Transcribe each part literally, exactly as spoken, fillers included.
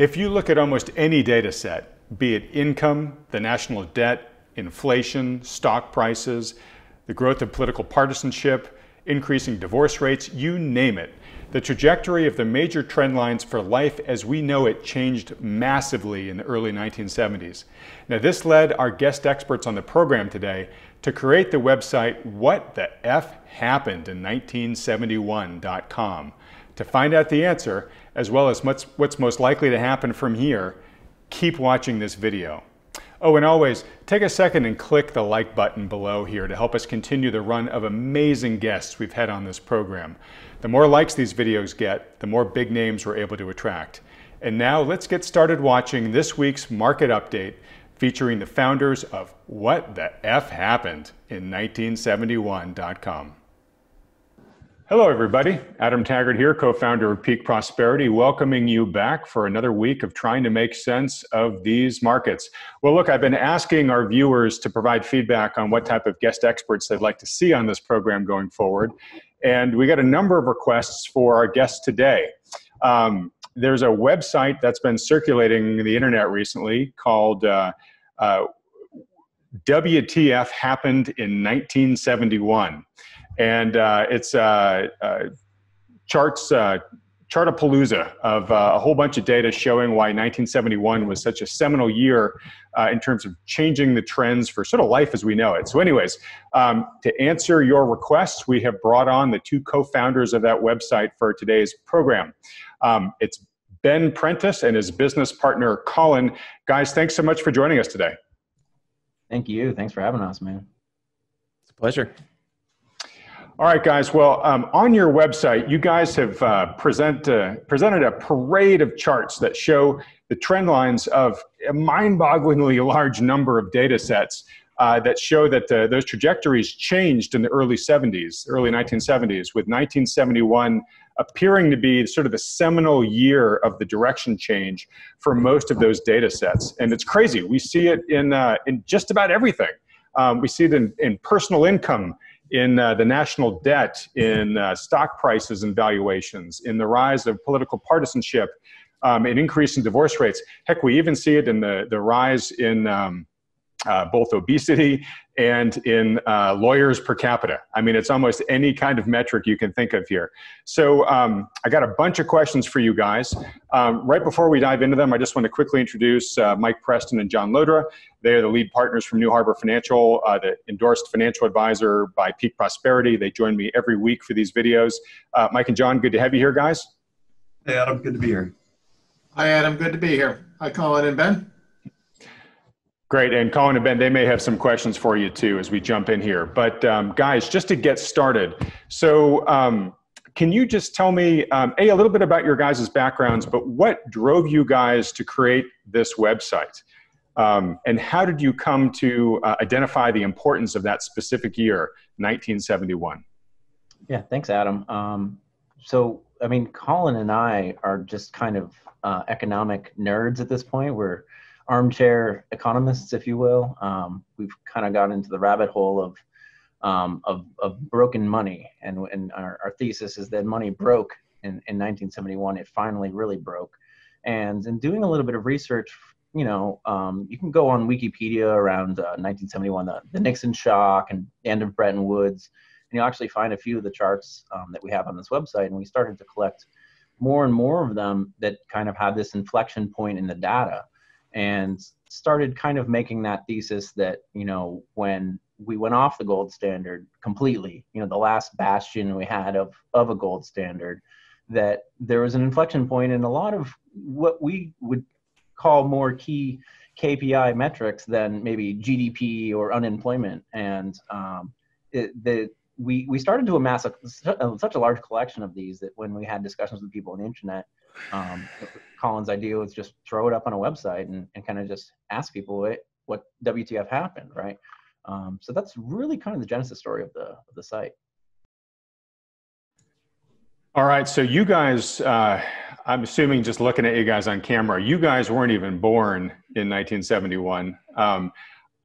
If you look at almost any data set, be it income, the national debt, inflation, stock prices, the growth of political partisanship, increasing divorce rates, you name it, the trajectory of the major trend lines for life as we know it changed massively in the early nineteen seventies. Now, this led our guest experts on the program today to create the website what the F happened in nineteen seventy-one dot com. To find out the answer, as well as what's, what's most likely to happen from here, keep watching this video. Oh, and always, take a second and click the like button below here to help us continue the run of amazing guests we've had on this program. The more likes these videos get, the more big names we're able to attract. And now let's get started watching this week's market update featuring the founders of what the F happened in nineteen seventy-one dot com. Hello, everybody. Adam Taggart here, co-founder of Peak Prosperity, welcoming you back for another week of trying to make sense of these markets. Well, look, I've been asking our viewers to provide feedback on what type of guest experts they'd like to see on this program going forward. And we got a number of requests for our guests today. Um, there's a website that's been circulating the internet recently called uh, uh, W T F Happened in nineteen seventy-one. And uh, it's uh, uh, charts, uh, chartapalooza of uh, a whole bunch of data showing why nineteen seventy-one was such a seminal year uh, in terms of changing the trends for sort of life as we know it. So anyways, um, to answer your requests, we have brought on the two co-founders of that website for today's program. Um, it's Ben Prentice and his business partner, Colin. Guys, thanks so much for joining us today. Thank you. Thanks for having us, man. It's a pleasure. All right, guys. Well, um, on your website, you guys have uh, present, uh, presented a parade of charts that show the trend lines of a mind-bogglingly large number of data sets uh, that show that uh, those trajectories changed in the early seventies, early nineteen seventies, with nineteen seventy-one appearing to be sort of the seminal year of the direction change for most of those data sets. And it's crazy. We see it in, uh, in just about everything. Um, we see it in, in personal income, in uh, the national debt, in uh, stock prices and valuations, in the rise of political partisanship, um, an increase in divorce rates. Heck, we even see it in the, the rise in um, uh, both obesity and in uh, lawyers per capita. I mean, it's almost any kind of metric you can think of here. So um, I got a bunch of questions for you guys. Um, right before we dive into them, I just want to quickly introduce uh, Mike Preston and John Llodra. They are the lead partners from New Harbor Financial, uh, the endorsed financial advisor by Peak Prosperity. They join me every week for these videos. Uh, Mike and John, good to have you here, guys. Hey, Adam, good to be here. Hi, Adam, good to be here. Hi, Colin and Ben. Great, and Colin and Ben, they may have some questions for you too as we jump in here. But um, guys, just to get started, so um, can you just tell me, um, A, a little bit about your guys' backgrounds, but what drove you guys to create this website? Um, and how did you come to uh, identify the importance of that specific year, nineteen seventy-one? Yeah, thanks, Adam. Um, so, I mean, Colin and I are just kind of uh, economic nerds at this point. We're armchair economists, if you will. Um, we've kind of got into the rabbit hole of, um, of, of broken money. And, and our, our thesis is that money broke in, in nineteen seventy-one. It finally really broke. And in doing a little bit of research, you know, um, you can go on Wikipedia around uh, nineteen seventy-one, the, the Nixon Shock and end of Bretton Woods, and you'll actually find a few of the charts um, that we have on this website. And we started to collect more and more of them that kind of had this inflection point in the data, and started kind of making that thesis that, you know, when we went off the gold standard completely, you know, the last bastion we had of, of a gold standard, that there was an inflection point in a lot of what we would call more key K P I metrics than maybe G D P or unemployment. And um, it, the, we, we started to amass a, such a large collection of these that when we had discussions with people on the internet, um, Colin's idea was just throw it up on a website and, and kind of just ask people what, what W T F happened, right? Um, so that's really kind of the genesis story of the, of the site. All right, so you guys, uh, I'm assuming just looking at you guys on camera, you guys weren't even born in nineteen seventy-one. Um,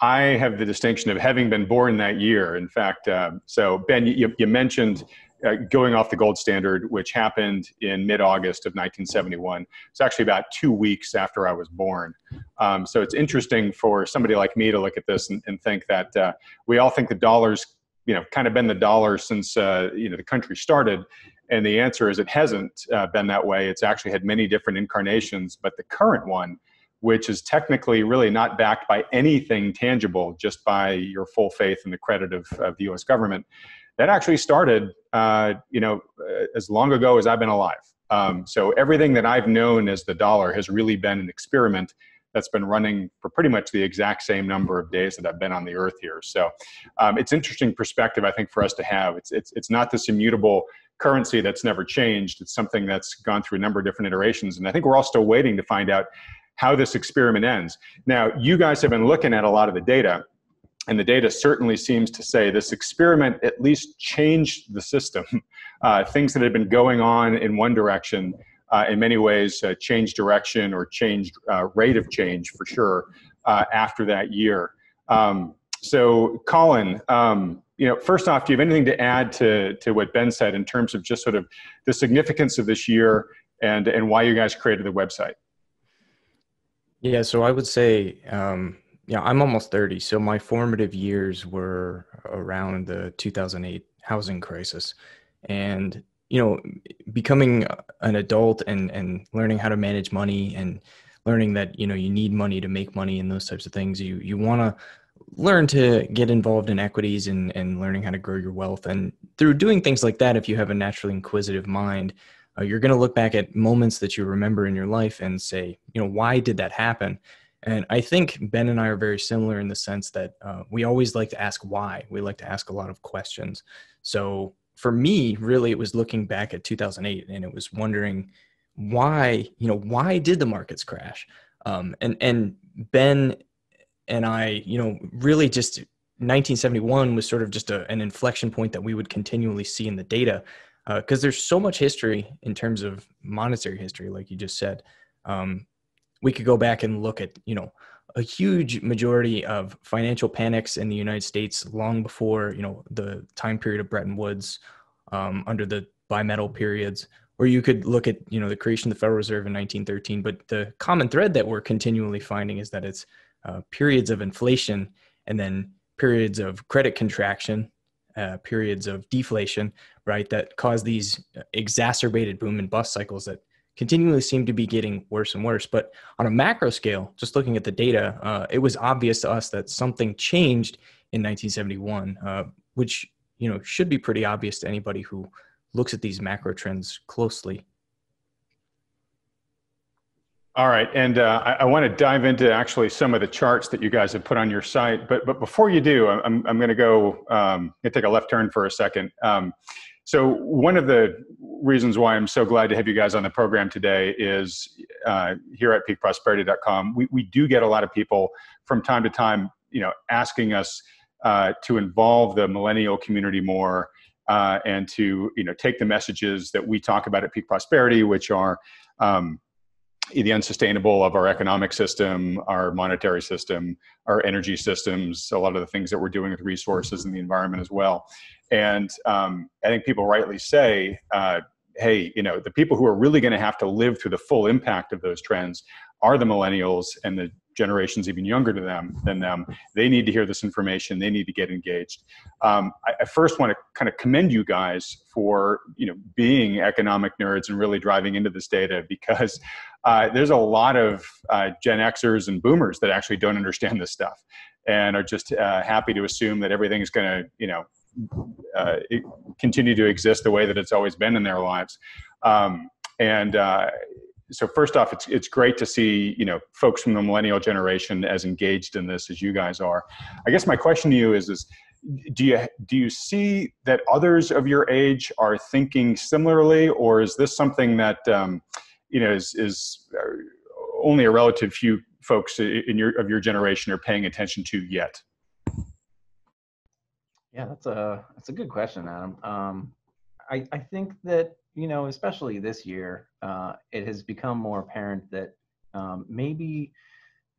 I have the distinction of having been born that year, in fact. Uh, so Ben, you, you mentioned uh, going off the gold standard, which happened in mid-August of nineteen seventy-one. It's actually about two weeks after I was born. Um, so it's interesting for somebody like me to look at this and, and think that uh, we all think the dollar's, you know, kind of been the dollar since, uh, you know, the country started. And the answer is it hasn't uh, been that way. It's actually had many different incarnations, but the current one, which is technically really not backed by anything tangible, just by your full faith in the credit of, of the U S government, that actually started, uh, you know, as long ago as I've been alive. Um, so everything that I've known as the dollar has really been an experiment that's been running for pretty much the exact same number of days that I've been on the earth here. So um, it's interesting perspective, I think, for us to have. It's, it's, it's not this immutable currency that's never changed. It's something that's gone through a number of different iterations. And I think we're all still waiting to find out how this experiment ends. Now, you guys have been looking at a lot of the data, and the data certainly seems to say this experiment at least changed the system. Uh, things that had been going on in one direction Uh, in many ways, uh, changed direction or changed uh, rate of change for sure uh, after that year. Um, so, Colin, um, you know, first off, do you have anything to add to to what Ben said in terms of just sort of the significance of this year and and why you guys created the website? Yeah, so I would say, um, yeah, I'm almost thirty, so my formative years were around the two thousand eight housing crisis, and you know, becoming an adult and, and learning how to manage money and learning that, you know, you need money to make money and those types of things. You, you want to learn to get involved in equities and, and learning how to grow your wealth. And through doing things like that, if you have a naturally inquisitive mind, uh, you're going to look back at moments that you remember in your life and say, you know, why did that happen? And I think Ben and I are very similar in the sense that uh, we always like to ask why. We like to ask a lot of questions. So for me, really, it was looking back at two thousand eight, and it was wondering why, you know, why did the markets crash? Um, and, and Ben and I, you know, really just nineteen seventy-one was sort of just a, an inflection point that we would continually see in the data, because uh, there's so much history in terms of monetary history, like you just said. Um, we could go back and look at, you know, a huge majority of financial panics in the United States long before, you know, the time period of Bretton Woods, um, under the bimetal periods, or you could look at, you know, the creation of the Federal Reserve in nineteen thirteen. But the common thread that we're continually finding is that it's uh, periods of inflation and then periods of credit contraction, uh, periods of deflation, right, that cause these exacerbated boom and bust cycles that continually seem to be getting worse and worse. But on a macro scale, just looking at the data, uh, it was obvious to us that something changed in nineteen seventy-one, uh, which, you know, should be pretty obvious to anybody who looks at these macro trends closely. All right, and uh, I, I want to dive into actually some of the charts that you guys have put on your site. But but before you do, I'm I'm going to go um, going to take a left turn for a second. Um, So one of the reasons why I'm so glad to have you guys on the program today is uh, here at peak prosperity dot com, we, we do get a lot of people from time to time, you know, asking us uh, to involve the millennial community more uh, and to, you know, take the messages that we talk about at Peak Prosperity, which are um, the unsustainable of our economic system, our monetary system, our energy systems, a lot of the things that we're doing with resources and the environment as well. And um, I think people rightly say, uh, hey, you know, the people who are really going to have to live through the full impact of those trends are the millennials and the generations even younger to them than them. They need to hear this information. They need to get engaged. Um, I, I first want to kind of commend you guys for, you know, being economic nerds and really driving into this data, because uh, there's a lot of uh, Gen Xers and boomers that actually don't understand this stuff and are just uh, happy to assume that everything is going to, you know, Uh, it continue to exist the way that it's always been in their lives. Um, and uh, so first off, it's, it's great to see, you know, folks from the millennial generation as engaged in this as you guys are. I guess my question to you is, is do you, do you see that others of your age are thinking similarly, or is this something that, um, you know, is, is only a relative few folks in your, of your generation are paying attention to yet? Yeah, that's a that's a good question, Adam. Um, I I think that, you know, especially this year, uh, it has become more apparent that um, maybe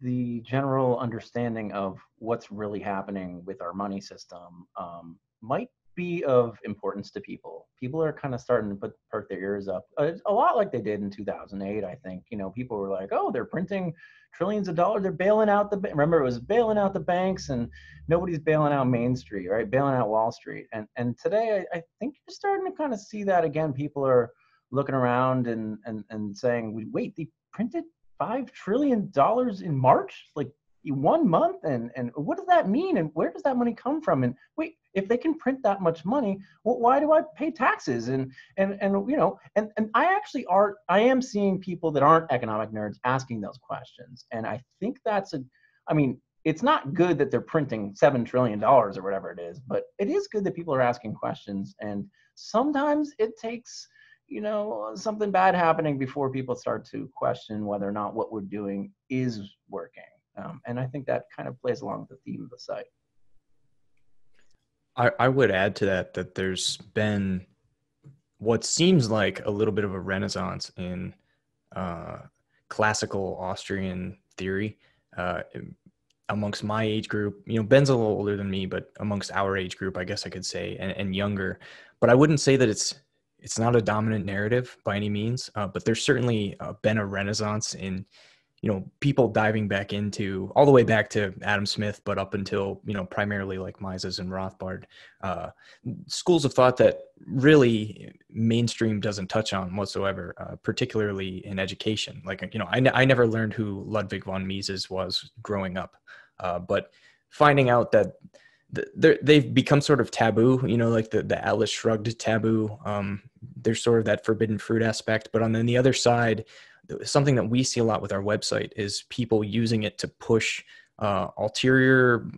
the general understanding of what's really happening with our money system um, might be of importance to people. People are kind of starting to put perk their ears up a, a lot like they did in two thousand eight. I think, you know, people were like, oh, they're printing trillions of dollars. They're bailing out the, remember it was bailing out the banks, and nobody's bailing out Main Street, right? Bailing out Wall Street. And, and today I, I think you're starting to kind of see that again. People are looking around and, and, and saying, wait, they printed five trillion dollars in March, like one month. And, and what does that mean? And where does that money come from? And wait, if they can print that much money, well, why do I pay taxes? And, and, and you know, and, and I actually are, I am seeing people that aren't economic nerds asking those questions. And I think that's a, I mean, it's not good that they're printing seven trillion dollars or whatever it is, but it is good that people are asking questions. And sometimes it takes, you know, something bad happening before people start to question whether or not what we're doing is working. Um, and I think that kind of plays along with the theme of the site. I, I would add to that, that there's been what seems like a little bit of a renaissance in uh, classical Austrian theory uh, amongst my age group. You know, Ben's a little older than me, but amongst our age group, I guess I could say, and, and younger. But I wouldn't say that it's It's not a dominant narrative by any means, uh, but there's certainly uh, been a renaissance in, you know, people diving back into all the way back to Adam Smith, but up until, you know, primarily like Mises and Rothbard, uh, schools of thought that really mainstream doesn't touch on whatsoever, uh, particularly in education. Like, you know, I, n- I never learned who Ludwig von Mises was growing up, uh, but finding out that they've become sort of taboo, you know, like the, the Atlas Shrugged taboo. Um, there's sort of that forbidden fruit aspect. But on the, on the other side, something that we see a lot with our website is people using it to push uh, ulterior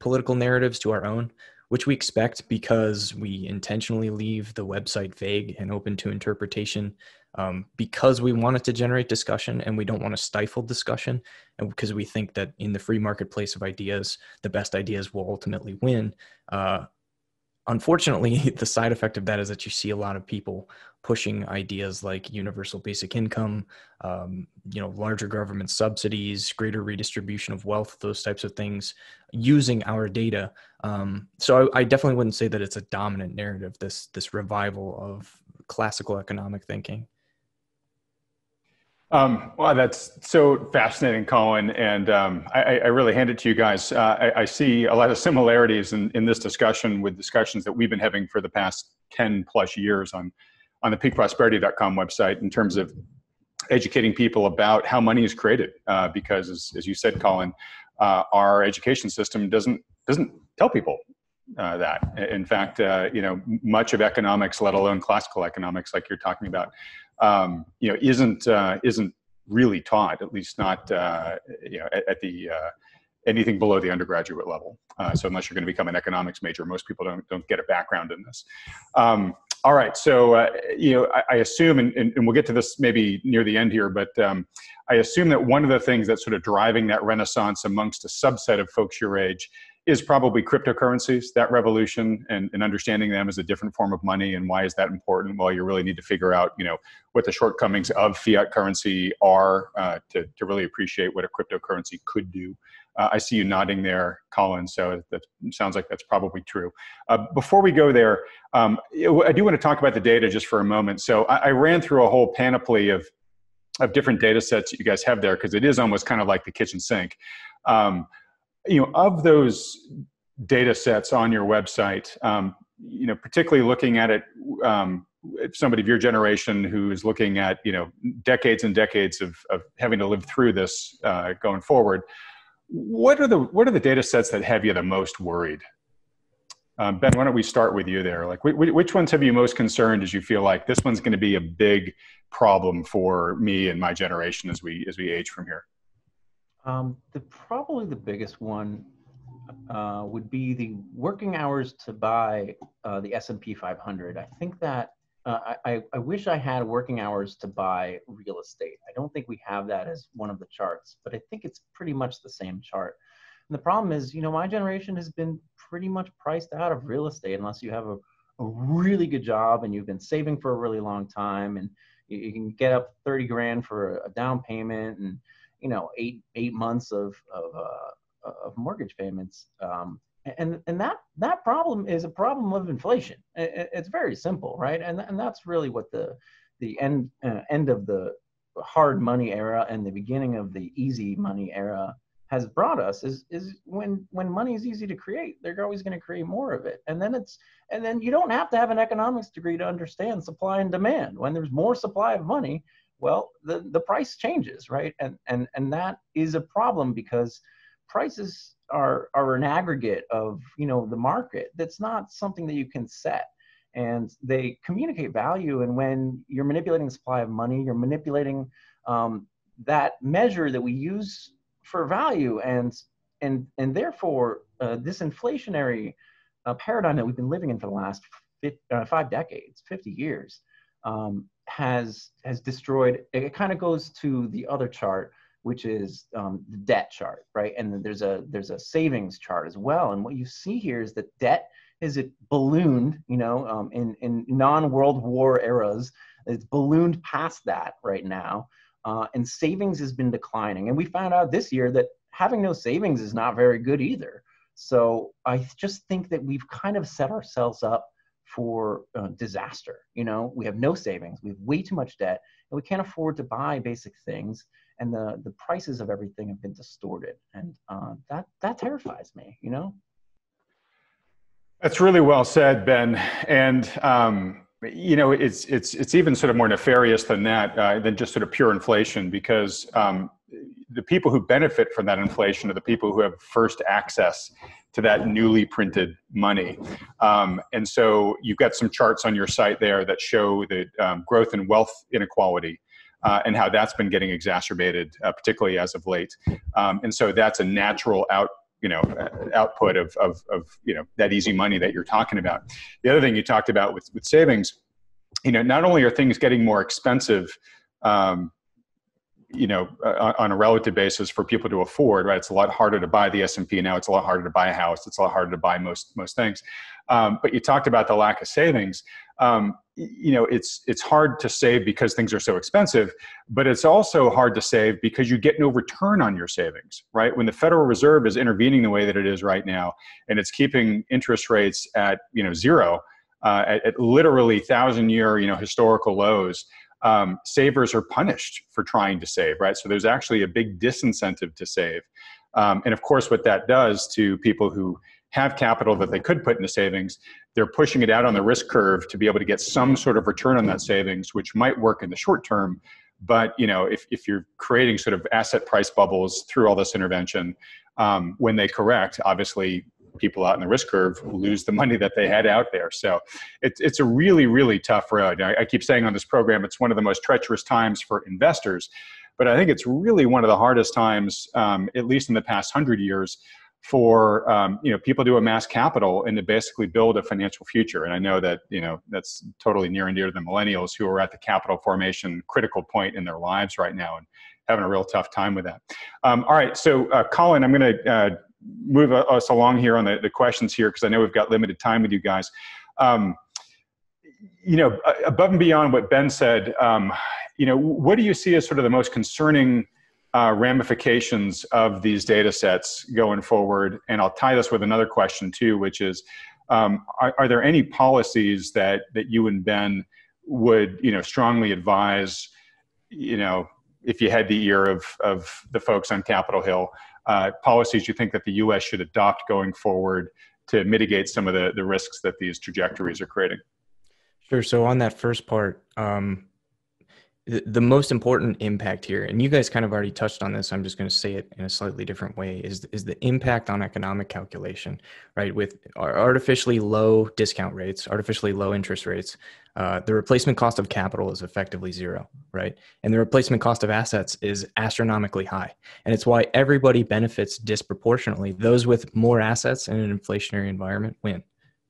political narratives to our own, which we expect because we intentionally leave the website vague and open to interpretation, um, because we want it to generate discussion and we don't want to stifle discussion, and because we think that in the free marketplace of ideas, the best ideas will ultimately win. Uh, unfortunately, the side effect of that is that you see a lot of people pushing ideas like universal basic income, um, you know, larger government subsidies, greater redistribution of wealth, those types of things, using our data. Um, so I, I definitely wouldn't say that it's a dominant narrative, this, this revival of classical economic thinking. Um, well, wow, that's so fascinating, Colin. And um, I, I really hand it to you guys. Uh, I, I see a lot of similarities in, in this discussion with discussions that we've been having for the past ten plus years on, on the peak prosperity dot com website in terms of educating people about how money is created. Uh, because as, as you said, Colin, uh, our education system doesn't, doesn't tell people uh, that. In fact, uh, you know, much of economics, let alone classical economics, like you're talking about, Um, you know, isn't uh, isn't really taught, at least not uh, you know at, at the uh, anything below the undergraduate level. Uh, so unless you're going to become an economics major, most people don't don't get a background in this. Um, all right, so uh, you know, I, I assume, and, and, and we'll get to this maybe near the end here, but um, I assume that one of the things that's sort of driving that renaissance amongst a subset of folks your age is probably cryptocurrencies, that revolution, and, and understanding them as a different form of money. And why is that important? Well, you really need to figure out, you know, what the shortcomings of fiat currency are uh, to, to really appreciate what a cryptocurrency could do. Uh, I see you nodding there, Colin, so that sounds like that's probably true. Uh, before we go there, um, I do want to talk about the data just for a moment. So I, I ran through a whole panoply of, of different data sets that you guys have there, because it is almost kind of like the kitchen sink. Um, You know, of those data sets on your website, um, you know, particularly looking at it, um, if somebody of your generation who is looking at, you know, decades and decades of, of having to live through this uh, going forward, what are the what are the data sets that have you the most worried? Um, Ben, why don't we start with you there? Like, wh- which ones have you most concerned? As you feel like this one's going to be a big problem for me and my generation as we as we age from here? Um, the, probably the biggest one uh, would be the working hours to buy uh, the S and P five hundred. I think that, uh, I, I wish I had working hours to buy real estate. I don't think we have that as one of the charts, but I think it's pretty much the same chart. And the problem is, you know, my generation has been pretty much priced out of real estate unless you have a, a really good job and you've been saving for a really long time, and you, you can get up thirty grand for a down payment and, you know, eight eight months of of, uh, of mortgage payments, um, And and that that problem is a problem of inflation. It, it's very simple, right? And and that's really what the the end uh, end of the hard money era and the beginning of the easy money era has brought us is is when when money is easy to create, they're always going to create more of it. And then it's and then you don't have to have an economics degree to understand supply and demand. When there's more supply of money, well, the the price changes, right? And and and that is a problem because prices are are an aggregate of, you know, the market. That's not something that you can set, and they communicate value. And when you're manipulating the supply of money, you're manipulating um, that measure that we use for value, and and and therefore uh, this inflationary uh, paradigm that we've been living in for the last five decades, fifty years um, has has destroyed. It kind of goes to the other chart, which is um, the debt chart, right? And there's a there's a savings chart as well. And what you see here is that debt is it ballooned, you know, um, in in non-World War eras, it's ballooned past that right now. Uh, and savings has been declining. And we found out this year that having no savings is not very good either. So I just think that we've kind of set ourselves up for uh, disaster. You know, we have no savings, we have way too much debt, and we can't afford to buy basic things. And the, the prices of everything have been distorted. And uh, that, that terrifies me, you know? That's really well said, Ben. And, um, you know, it's, it's, it's even sort of more nefarious than that, uh, than just sort of pure inflation, because um, the people who benefit from that inflation are the people who have first access to that newly printed money. Um, and so you've got some charts on your site there that show the um, growth in wealth inequality. Uh, and how that's been getting exacerbated, uh, particularly as of late, um, and so that's a natural out, you know, uh, output of, of of you know that easy money that you're talking about. The other thing you talked about with with savings, you know, not only are things getting more expensive, um, you know, uh, on a relative basis for people to afford, right? It's a lot harder to buy the S and P now. It's a lot harder to buy a house. It's a lot harder to buy most most things. Um, but you talked about the lack of savings. Um, you know, it's, it's hard to save because things are so expensive, but it's also hard to save because you get no return on your savings, right? When the Federal Reserve is intervening the way that it is right now, and it's keeping interest rates at, you know, zero, uh, at, at literally thousand year, you know, historical lows, um, savers are punished for trying to save, right? So there's actually a big disincentive to save. Um, and of course, what that does to people who have capital that they could put into savings, they're pushing it out on the risk curve to be able to get some sort of return on that savings, which might work in the short term. But you know, if, if you're creating sort of asset price bubbles through all this intervention, um, when they correct, obviously people out in the risk curve lose the money that they had out there. So it's, it's a really, really tough road. I, I keep saying on this program, it's one of the most treacherous times for investors, but I think it's really one of the hardest times, um, at least in the past hundred years, for um, you know, people to amass capital and to basically build a financial future. And I know that, you know, that's totally near and dear to the millennials who are at the capital formation critical point in their lives right now and having a real tough time with that. Um, all right, so uh, Colin, I'm going to uh, move us along here on the, the questions here because I know we've got limited time with you guys. Um, you know, above and beyond what Ben said, um, you know, what do you see as sort of the most concerning Uh, ramifications of these data sets going forward? And I'll tie this with another question too, which is, um, are, are there any policies that, that you and Ben would, you know, strongly advise, you know, if you had the ear of, of the folks on Capitol Hill, uh, policies you think that the U S should adopt going forward to mitigate some of the, the risks that these trajectories are creating? Sure. So on that first part, um, the most important impact here, and you guys kind of already touched on this, I'm just going to say it in a slightly different way, is, is the impact on economic calculation, right? With artificially low discount rates, artificially low interest rates, uh, the replacement cost of capital is effectively zero, right? And the replacement cost of assets is astronomically high. And it's why everybody benefits disproportionately. Those with more assets in an inflationary environment win.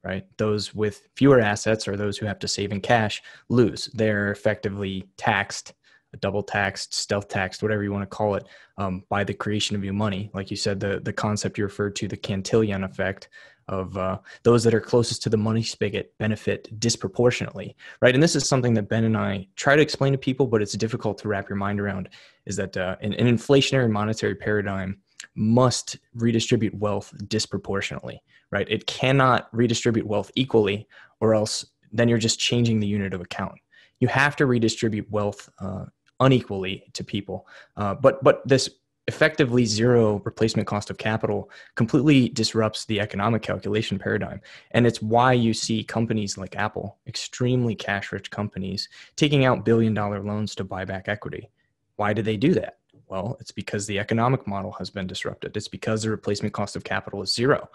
Right? Those with fewer assets or those who have to save in cash lose. They're effectively taxed, double taxed, stealth taxed, whatever you want to call it, um, by the creation of new money. Like you said, the, the concept you referred to, the Cantillon effect of uh, those that are closest to the money spigot benefit disproportionately, right? And this is something that Ben and I try to explain to people, but it's difficult to wrap your mind around, is that uh, in an inflationary monetary paradigm, must redistribute wealth disproportionately, right? It cannot redistribute wealth equally, or else then you're just changing the unit of account. You have to redistribute wealth uh, unequally to people. Uh, but but this effectively zero replacement cost of capital completely disrupts the economic calculation paradigm. And it's why you see companies like Apple, extremely cash-rich companies, taking out billion-dollar loans to buy back equity. Why do they do that? Well, it's because the economic model has been disrupted. It's because the replacement cost of capital is zero.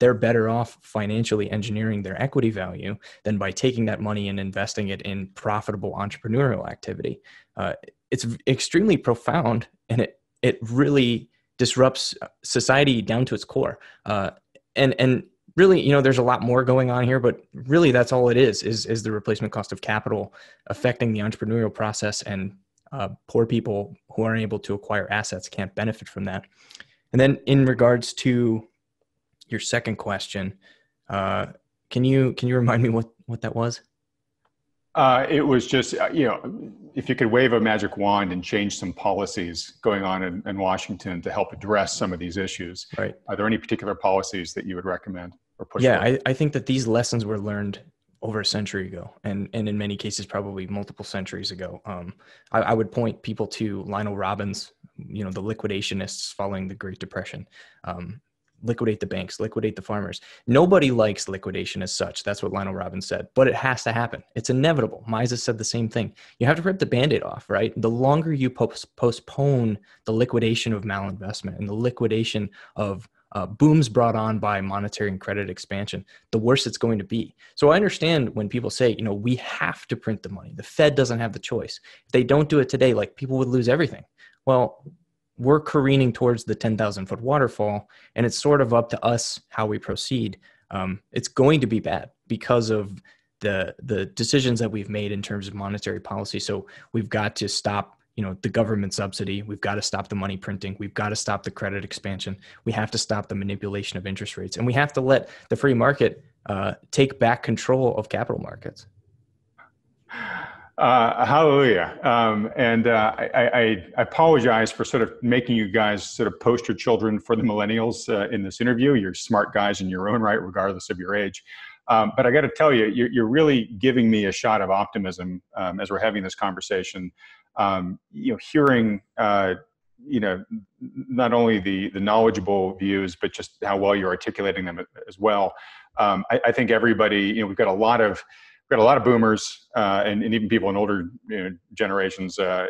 They're better off financially engineering their equity value than by taking that money and investing it in profitable entrepreneurial activity. Uh, it's extremely profound, and it It really disrupts society down to its core. Uh, and, and really, you know, there's a lot more going on here, but really that's all it is, is, is the replacement cost of capital affecting the entrepreneurial process, and uh, poor people who aren't able to acquire assets can't benefit from that. And then in regards to your second question, uh, can you, can you remind me what, what that was? Uh, it was just, you know, if you could wave a magic wand and change some policies going on in, in Washington to help address some of these issues, right. Are there any particular policies that you would recommend or push? Yeah, I, I think that these lessons were learned over a century ago, and, and in many cases, probably multiple centuries ago. Um, I, I would point people to Lionel Robbins, you know, the liquidationists following the Great Depression. Um, liquidate the banks, liquidate the farmers. Nobody likes liquidation as such. That's what Lionel Robbins said, but it has to happen. It's inevitable. Mises said the same thing. You have to rip the Band-Aid off, right? The longer you post postpone the liquidation of malinvestment and the liquidation of uh, booms brought on by monetary and credit expansion, the worse it's going to be. So I understand when people say, you know, we have to print the money. The Fed doesn't have the choice. If they don't do it today, like, people would lose everything. Well, we're careening towards the ten thousand foot waterfall, and it's sort of up to us how we proceed. Um, it's going to be bad because of the the decisions that we've made in terms of monetary policy. So we've got to stop, you know, the government subsidy. We've got to stop the money printing. We've got to stop the credit expansion. We have to stop the manipulation of interest rates, and we have to let the free market uh, take back control of capital markets. Uh, hallelujah. Um, and uh, I, I apologize for sort of making you guys sort of poster children for the millennials uh, in this interview. You're smart guys in your own right, regardless of your age. Um, but I got to tell you, you're, you're really giving me a shot of optimism um, as we're having this conversation. Um, you know, hearing, uh, you know, not only the, the knowledgeable views, but just how well you're articulating them as well. Um, I, I think everybody, you know, we've got a lot of We've got a lot of boomers uh, and, and even people in older you know, generations uh,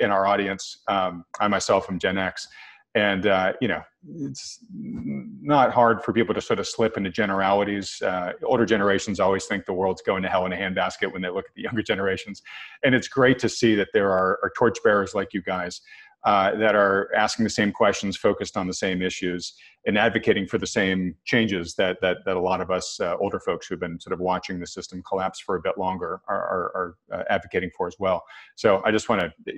in our audience. Um, I myself am Gen X, and uh, you know, it's not hard for people to sort of slip into generalities. Uh, older generations always think the world's going to hell in a handbasket when they look at the younger generations, and it's great to see that there are, are torchbearers like you guys uh, that are asking the same questions, focused on the same issues, and advocating for the same changes that that, that a lot of us uh, older folks who've been sort of watching the system collapse for a bit longer are, are, are uh, advocating for as well. So I just want to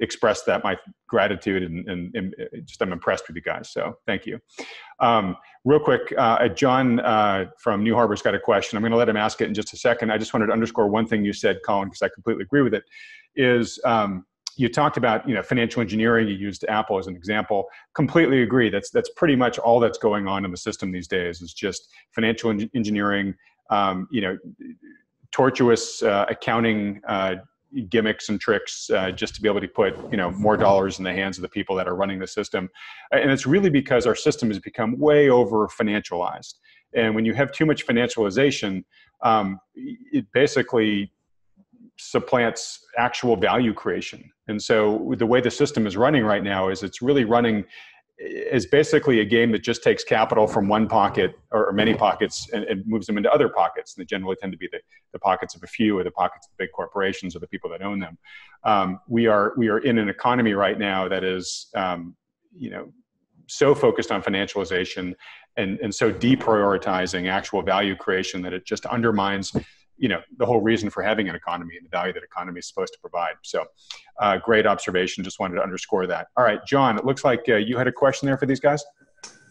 express that, my gratitude, and, and, and just I'm impressed with you guys. So thank you. Um, real quick, uh, John uh, from New Harbor's got a question. I'm going to let him ask it in just a second. I just wanted to underscore one thing you said, Colin, because I completely agree with it, is um, you talked about, you know, financial engineering. You used Apple as an example. Completely agree. That's that's pretty much all that's going on in the system these days, is just financial en engineering, um, you know, tortuous uh, accounting uh, gimmicks and tricks uh, just to be able to put, you know, more dollars in the hands of the people that are running the system. And it's really because our system has become way over financialized. And when you have too much financialization, um, it basically supplants actual value creation. And so the way the system is running right now is it's really running is basically a game that just takes capital from one pocket or many pockets and, and moves them into other pockets. And they generally tend to be the, the pockets of a few, or the pockets of the big corporations, or the people that own them. Um, we are, we are in an economy right now that is, um, you know, so focused on financialization and, and so deprioritizing actual value creation that it just undermines, you know, the whole reason for having an economy and the value that economy is supposed to provide. So uh, great observation. Just wanted to underscore that. All right, John, it looks like uh, you had a question there for these guys.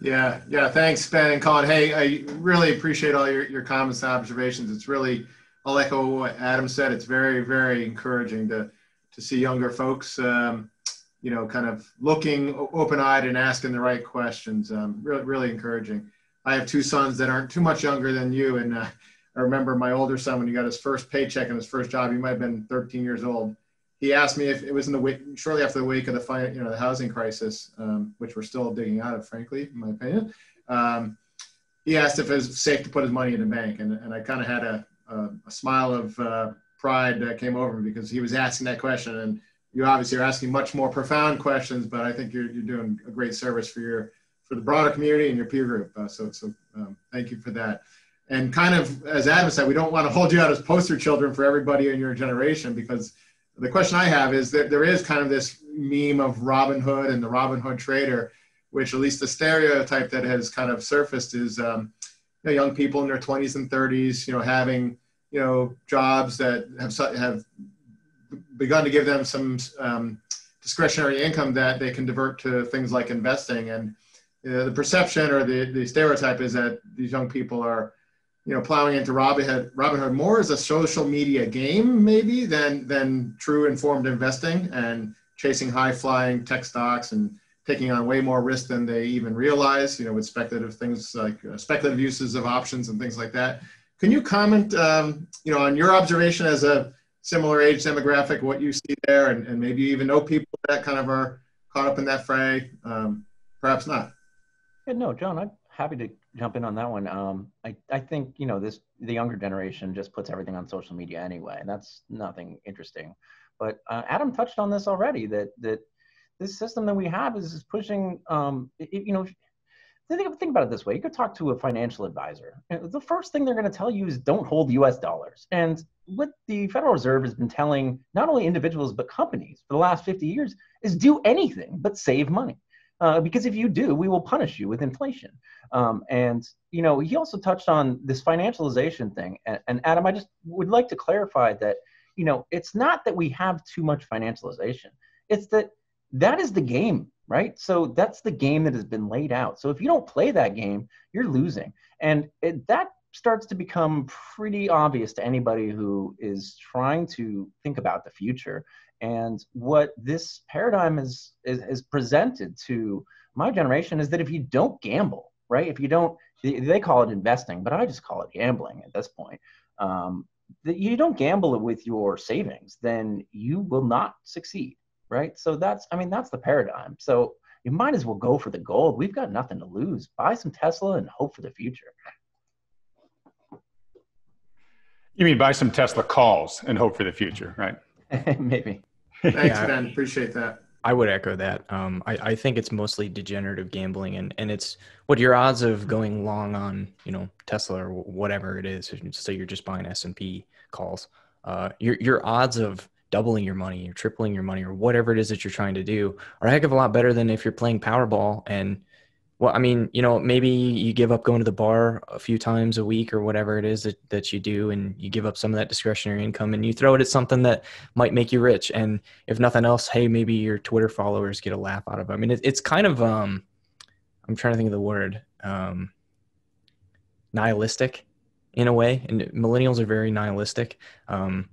Yeah, yeah. Thanks, Ben and Colin. Hey, I really appreciate all your, your comments and observations. It's really, I'll echo what Adam said. It's very, very encouraging to, to see younger folks um, you know, kind of looking open-eyed and asking the right questions. Um, really, really encouraging. I have two sons that aren't too much younger than you, and uh, I remember my older son, when he got his first paycheck and his first job, he might have been thirteen years old. He asked me if it was in the wake, shortly after the wake of the, you know, the housing crisis, um, which we're still digging out of, frankly, in my opinion. Um, he asked if it was safe to put his money in the bank, and, and I kind of had a, a, a smile of uh, pride that came over me, because he was asking that question, and you obviously are asking much more profound questions, but I think you're, you're doing a great service for your, for the broader community and your peer group. Uh, so so um, thank you for that. And kind of, as Adam said, we don't want to hold you out as poster children for everybody in your generation, because the question I have is that there is kind of this meme of Robin Hood and the Robin Hood trader, which at least the stereotype that has kind of surfaced is um, you know, young people in their twenties and thirties, you know, having, you know, jobs that have, have begun to give them some um, discretionary income that they can divert to things like investing. And you know, the perception or the, the stereotype is that these young people are, you know, plowing into Robin Hood, Robin Hood more as a social media game maybe than, than true informed investing, and chasing high flying tech stocks and taking on way more risk than they even realize, you know, with speculative things like uh, speculative uses of options and things like that. Can you comment, um, you know, on your observation as a similar age demographic, what you see there, and, and maybe you even know people that kind of are caught up in that fray, um, perhaps not? Yeah, no, John, I'm happy to jump in on that one. Um, I, I think, you know, this, the younger generation just puts everything on social media anyway, and that's nothing interesting. But uh, Adam touched on this already, that, that this system that we have is, is pushing, um, it, you know, think, think about it this way. You could talk to a financial advisor. The first thing they're going to tell you is don't hold U S dollars. And what the Federal Reserve has been telling not only individuals, but companies for the last fifty years is do anything but save money. Uh, because if you do, we will punish you with inflation. Um, and, you know, he also touched on this financialization thing. And, and Adam, I just would like to clarify that, you know, it's not that we have too much financialization. It's that that is the game, right? So that's the game that has been laid out. So if you don't play that game, you're losing. And it, that starts to become pretty obvious to anybody who is trying to think about the future. And what this paradigm is, is, is presented to my generation is that if you don't gamble, right, if you don't, they call it investing, but I just call it gambling at this point, um, that you don't gamble with your savings, then you will not succeed, right? So that's, I mean, that's the paradigm. So you might as well go for the gold. We've got nothing to lose. Buy some Tesla and hope for the future. You mean buy some Tesla calls and hope for the future, right? Maybe. Thanks, yeah. Ben. Appreciate that. I would echo that. Um, I, I think it's mostly degenerative gambling, and, and it's what your odds of going long on, you know, Tesla or whatever it is. So you're just buying S and P calls. Uh, your, your odds of doubling your money or tripling your money or whatever it is that you're trying to do are a heck of a lot better than if you're playing Powerball. And well, I mean, you know, maybe you give up going to the bar a few times a week or whatever it is that, that you do, and you give up some of that discretionary income and you throw it at something that might make you rich. And if nothing else, hey, maybe your Twitter followers get a laugh out of it. I mean, it, it's kind of, um, I'm trying to think of the word, um, nihilistic in a way. And millennials are very nihilistic. Um,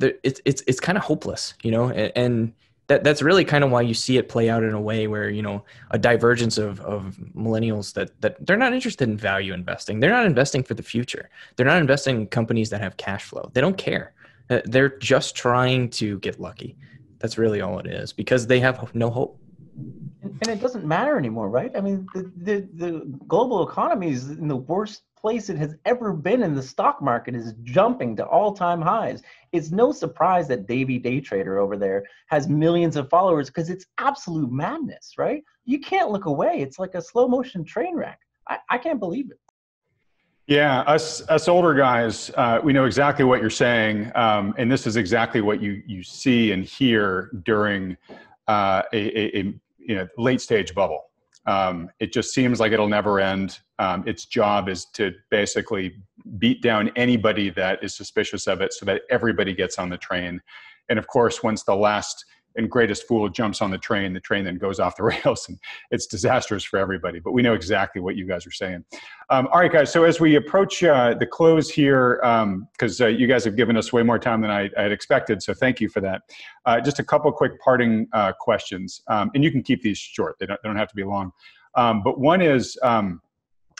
it's, it's, it's kind of hopeless, you know, and, and That, that's really kind of why you see it play out in a way where, you know, a divergence of, of millennials that, that they're not interested in value investing. They're not investing for the future. They're not investing in companies that have cash flow. They don't care. They're just trying to get lucky. That's really all it is, because they have no hope. And it doesn't matter anymore, right? I mean, the, the, the global economy is in the worst place it has ever been, and the stock market is jumping to all-time highs. It's no surprise that Davey Day Trader over there has millions of followers, because it's absolute madness, right? You can't look away. It's like a slow-motion train wreck. I, I can't believe it. Yeah, us, us older guys, uh, we know exactly what you're saying, um, and this is exactly what you, you see and hear during uh, a, a, a you know, late-stage bubble. Um, it just seems like it'll never end. Um, its job is to basically beat down anybody that is suspicious of it so that everybody gets on the train. And of course, once the last and greatest fool jumps on the train, the train then goes off the rails, and it's disastrous for everybody. But we know exactly what you guys are saying. Um, all right, guys, so as we approach uh, the close here, because um, uh, you guys have given us way more time than I, I had expected, so thank you for that. Uh, just a couple quick parting uh, questions, um, and you can keep these short. They don't, they don't have to be long. Um, but one is, um,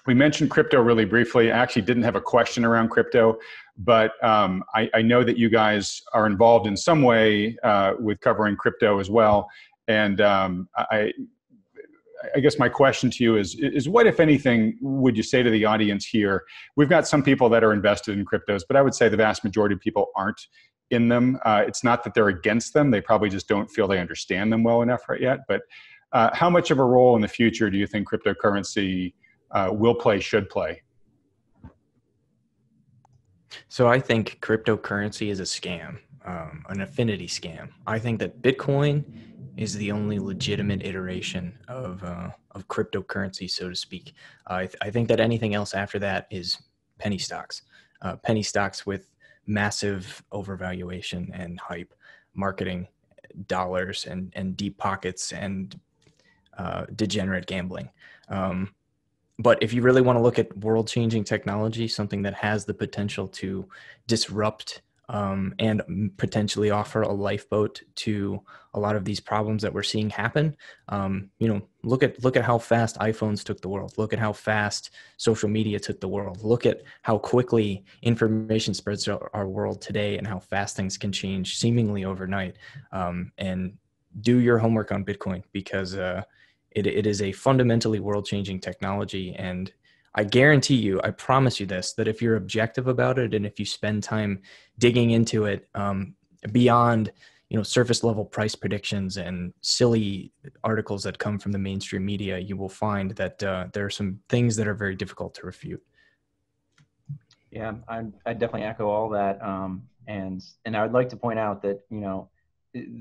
we mentioned crypto really briefly. I actually didn't have a question around crypto, but um, I, I know that you guys are involved in some way uh, with covering crypto as well. And um, I, I guess my question to you is, is what, if anything, would you say to the audience here? We've got some people that are invested in cryptos, but I would say the vast majority of people aren't in them. Uh, it's not that they're against them. They probably just don't feel they understand them well enough right yet. But uh, how much of a role in the future do you think cryptocurrency Uh, will play, should play? So I think cryptocurrency is a scam, um, an affinity scam. I think that Bitcoin is the only legitimate iteration of, uh, of cryptocurrency, so to speak. Uh, I, th I think that anything else after that is penny stocks, uh, penny stocks with massive overvaluation and hype, marketing dollars and, and deep pockets and uh, degenerate gambling. Um, But if you really want to look at world-changing technology, something that has the potential to disrupt um, and potentially offer a lifeboat to a lot of these problems that we're seeing happen, um, you know, look at look at how fast iPhones took the world. Look at how fast social media took the world. Look at how quickly information spreads our world today, and how fast things can change seemingly overnight. Um, and do your homework on Bitcoin, because Uh, It, it is a fundamentally world-changing technology, and I guarantee you, I promise you this, that if you're objective about it and if you spend time digging into it um, beyond, you know, surface-level price predictions and silly articles that come from the mainstream media, you will find that uh, there are some things that are very difficult to refute. Yeah, I, I definitely echo all that, um, and and I would like to point out that, you know,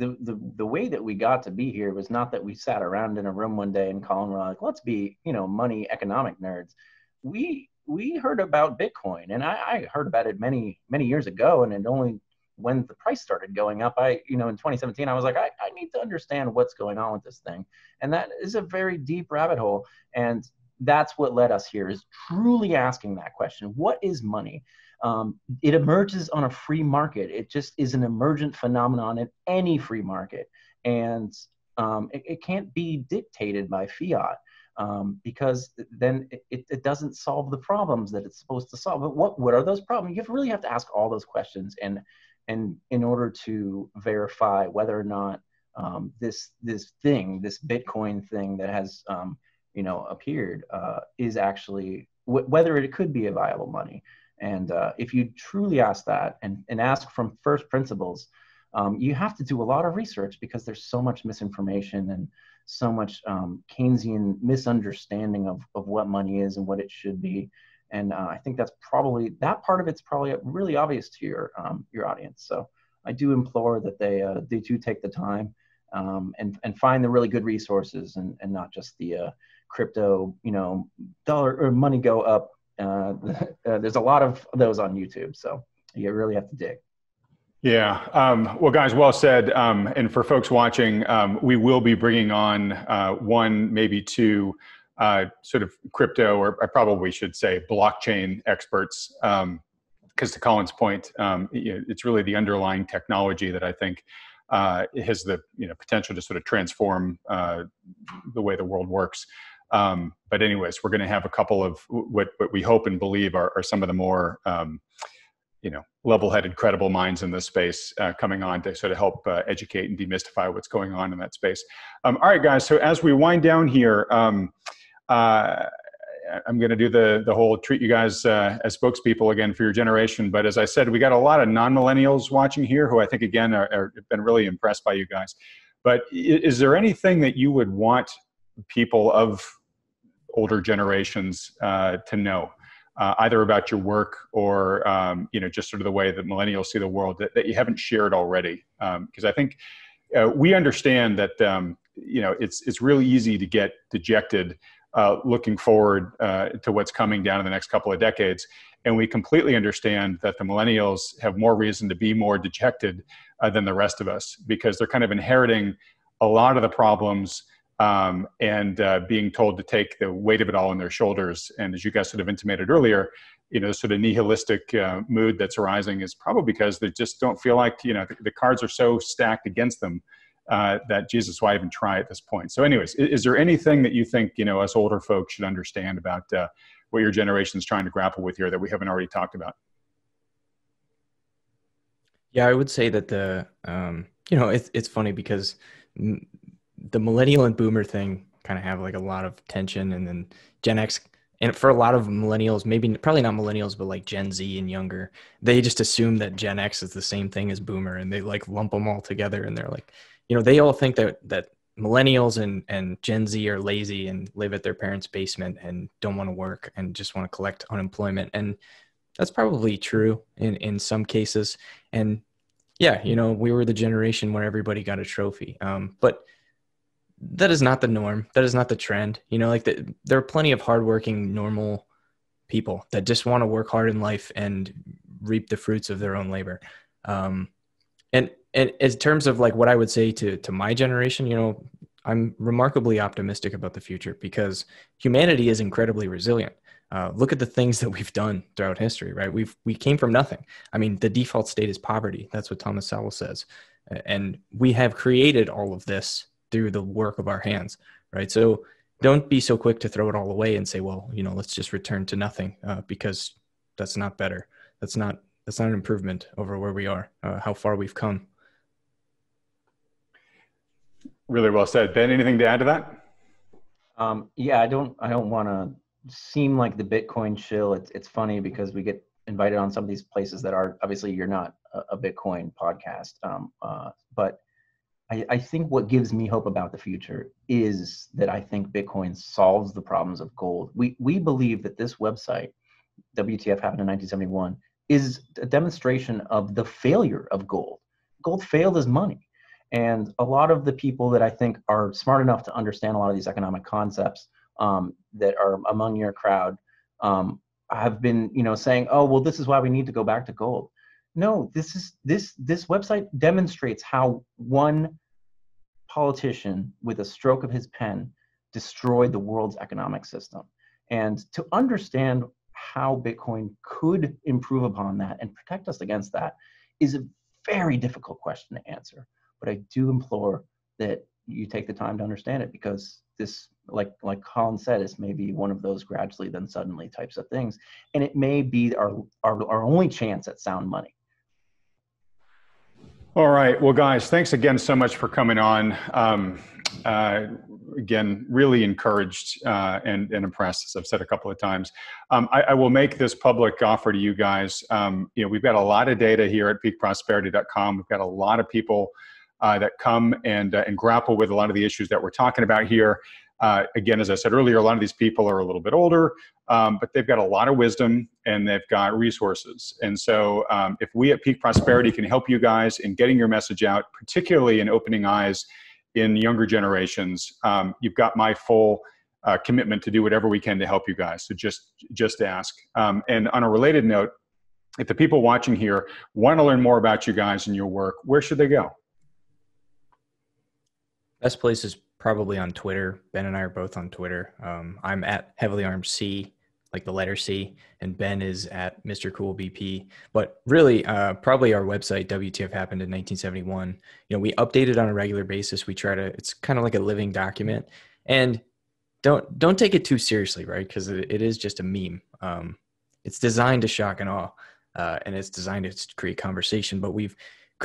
The, the the way that we got to be here was not that we sat around in a room one day and Colin were like, let's be, you know, money economic nerds. We we heard about Bitcoin, and I, I heard about it many, many years ago, and it only when the price started going up, I, you know, in twenty seventeen, I was like, I, I need to understand what's going on with this thing. And that is a very deep rabbit hole. And that's what led us here, is truly asking that question. What is money? Um, it emerges on a free market. It just is an emergent phenomenon in any free market. And um, it, it can't be dictated by fiat, um, because then it, it doesn't solve the problems that it's supposed to solve. But what, what are those problems? You really have to ask all those questions, and, and in order to verify whether or not um, this, this thing, this Bitcoin thing that has um, you know, appeared uh, is actually, w whether it could be a viable money. And uh, if you truly ask that and, and ask from first principles, um, you have to do a lot of research, because there's so much misinformation and so much um, Keynesian misunderstanding of, of what money is and what it should be. And uh, I think that's probably, that part of it's probably really obvious to your, um, your audience. So I do implore that they, uh, they do take the time um, and, and find the really good resources, and, and not just the uh, crypto, you know, dollar or money go up. Uh, uh, there's a lot of those on YouTube, so you really have to dig. Yeah. Um, well, guys, well said. Um, and for folks watching, um, we will be bringing on uh, one, maybe two uh, sort of crypto, or I probably should say blockchain experts. Um, because to Colin's point, um, it's really the underlying technology that I think uh, has the you know potential to sort of transform uh, the way the world works. Um, but anyways, we're going to have a couple of what, what we hope and believe are, are some of the more, um, you know, level-headed, credible minds in this space uh, coming on to sort of help uh, educate and demystify what's going on in that space. Um, all right, guys. So as we wind down here, um, uh, I'm going to do the, the whole treat you guys uh, as spokespeople again for your generation. But as I said, we got a lot of non-millennials watching here who I think, again, are, are, have been really impressed by you guys. But is there anything that you would want people of older generations uh, to know, uh, either about your work or, um, you know, just sort of the way that millennials see the world that, that you haven't shared already? Because um, I think uh, we understand that um, you know, it's it's really easy to get dejected uh, looking forward uh, to what's coming down in the next couple of decades. And we completely understand that the millennials have more reason to be more dejected uh, than the rest of us, because they're kind of inheriting a lot of the problems um, and uh, being told to take the weight of it all on their shoulders. And as you guys sort of intimated earlier, you know, sort of nihilistic uh, mood that's arising is probably because they just don't feel like, you know, the, the cards are so stacked against them uh, that Jesus, why even try at this point? So anyways, is, is there anything that you think, you know, us older folks should understand about uh, what your generation is trying to grapple with here that we haven't already talked about? Yeah, I would say that the, um, you know, it's, it's funny because the millennial and boomer thing kind of have like a lot of tension, and then Gen X, and for a lot of millennials, maybe probably not millennials, but like Gen Z and younger, they just assume that Gen X is the same thing as boomer, and they like lump them all together. And they're like, you know, they all think that, that millennials and, and Gen Z are lazy and live at their parents' basement and don't want to work and just want to collect unemployment. And that's probably true in, in some cases. And yeah, you know, we were the generation where everybody got a trophy. Um, but that is not the norm. That is not the trend. You know, like the, there are plenty of hardworking, normal people that just want to work hard in life and reap the fruits of their own labor. Um, and, and in terms of like what I would say to, to my generation, you know, I'm remarkably optimistic about the future because humanity is incredibly resilient. Uh, look at the things that we've done throughout history, right? We've, we came from nothing. I mean, the default state is poverty. That's what Thomas Sowell says. And we have created all of this through the work of our hands, right? So don't be so quick to throw it all away and say, well, you know, let's just return to nothing, uh, because that's not better. That's not, that's not an improvement over where we are, uh, how far we've come. Really well said. Ben, anything to add to that? Um, yeah, I don't, I don't want to seem like the Bitcoin shill. It's, it's funny because we get invited on some of these places that are, obviously you're not a, a Bitcoin podcast, um, uh, but I think what gives me hope about the future is that I think Bitcoin solves the problems of gold. We we believe that this website, W T F Happened in nineteen seventy-one, is a demonstration of the failure of gold. Gold failed as money. And a lot of the people that I think are smart enough to understand a lot of these economic concepts um, that are among your crowd um, have been, you know, saying, oh, well, this is why we need to go back to gold. No, this is this this website demonstrates how one politician with a stroke of his pen destroyed the world's economic system. And to understand how Bitcoin could improve upon that and protect us against that is a very difficult question to answer. But I do implore that you take the time to understand it, because this, like, like Colin said, this may be one of those gradually then suddenly types of things. And it may be our, our, our only chance at sound money. All right. Well, guys, thanks again so much for coming on. Um, uh, again, really encouraged uh, and, and impressed, as I've said a couple of times. Um, I, I will make this public offer to you guys. Um, you know, we've got a lot of data here at peak prosperity dot com. We've got a lot of people uh, that come and, uh, and grapple with a lot of the issues that we're talking about here. Uh, again, as I said earlier, a lot of these people are a little bit older, um, but they've got a lot of wisdom and they've got resources. And so um, if we at Peak Prosperity can help you guys in getting your message out, particularly in opening eyes in younger generations, um, you've got my full uh, commitment to do whatever we can to help you guys. So just, just ask. Um, and on a related note, if the people watching here want to learn more about you guys and your work, where should they go? Best place is probably on Twitter. Ben and I are both on Twitter. Um, I'm at Heavily Armed C, like the letter C, and Ben is at Mister Cool B P. But really, uh, probably our website, W T F Happened in nineteen seventy-one. You know, we update it on a regular basis. We try to, it's kind of like a living document. And don't don't take it too seriously, right? Because it, it is just a meme. Um, it's designed to shock and awe, uh, and it's designed to create conversation. But we've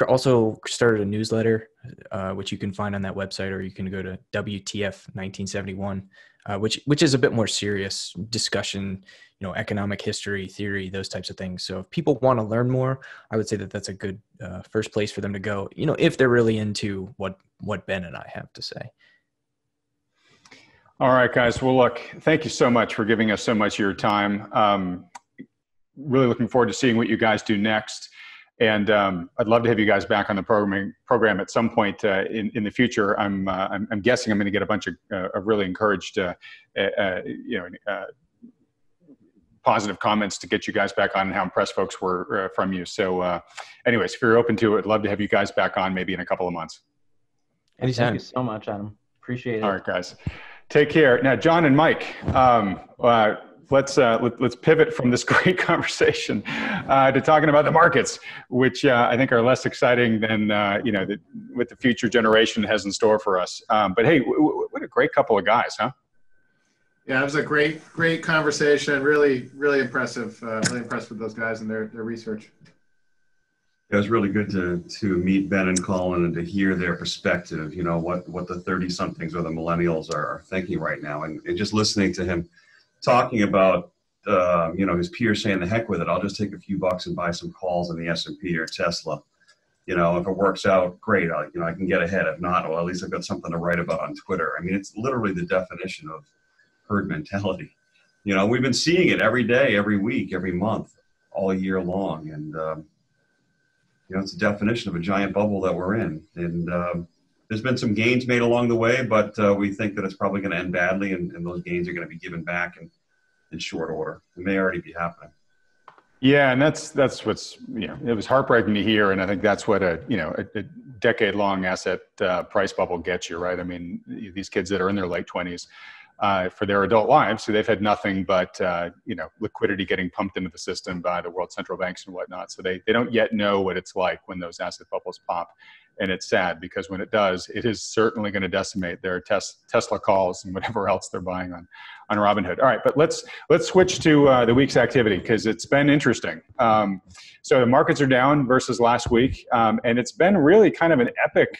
also started a newsletter, uh, which you can find on that website, or you can go to W T F nineteen seventy-one, uh, which, which is a bit more serious discussion, you know, economic history, theory, those types of things. So if people want to learn more, I would say that that's a good uh, first place for them to go, you know, if they're really into what, what Ben and I have to say. All right, guys. Well, look, thank you so much for giving us so much of your time. Um, really looking forward to seeing what you guys do next. And um, I'd love to have you guys back on the programming program at some point uh, in in the future. I'm uh, I'm, I'm guessing I'm going to get a bunch of, uh, of really encouraged, uh, uh, you know, uh, positive comments to get you guys back on and how impressed folks were uh, from you. So, uh, anyways, if you're open to it, I'd love to have you guys back on maybe in a couple of months. Anytime. Thank you so much, Adam. Appreciate it. All right, guys, take care. Now, John and Mike. Um, uh, Let's, uh, let, let's pivot from this great conversation uh, to talking about the markets, which uh, I think are less exciting than, uh, you know, the, what the future generation has in store for us. Um, but hey, w w what a great couple of guys, huh? Yeah, it was a great, great conversation. Really, really impressive. Uh, really impressed with those guys and their, their research. It was really good to, to meet Ben and Colin and to hear their perspective, you know, what, what the thirty-somethings or the millennials are thinking right now. And, and just listening to him talking about, uh, you know, his peers saying, the heck with it, I'll just take a few bucks and buy some calls in the S and P or Tesla. You know, if it works out, great, I'll, you know, I can get ahead. If not, well, at least I've got something to write about on Twitter. I mean, it's literally the definition of herd mentality. You know, we've been seeing it every day, every week, every month, all year long. And, um, you know, it's the definition of a giant bubble that we're in. And um, there's been some gains made along the way, but uh, we think that it's probably going to end badly, and, and those gains are going to be given back in, in short order. It may already be happening. Yeah, and that's that's what's, you know, it was heartbreaking to hear, and I think that's what a, you know, a, a decade-long asset uh, price bubble gets you, right? I mean, these kids that are in their late twenties, uh, for their adult lives, so they've had nothing but, uh, you know, liquidity getting pumped into the system by the world central banks and whatnot, so they, they don't yet know what it's like when those asset bubbles pop. And it's sad because when it does, it is certainly going to decimate their tes Tesla calls and whatever else they're buying on, on Robinhood. All right, but let's let's switch to uh, the week's activity because it's been interesting. Um, so the markets are down versus last week, um, and it's been really kind of an epic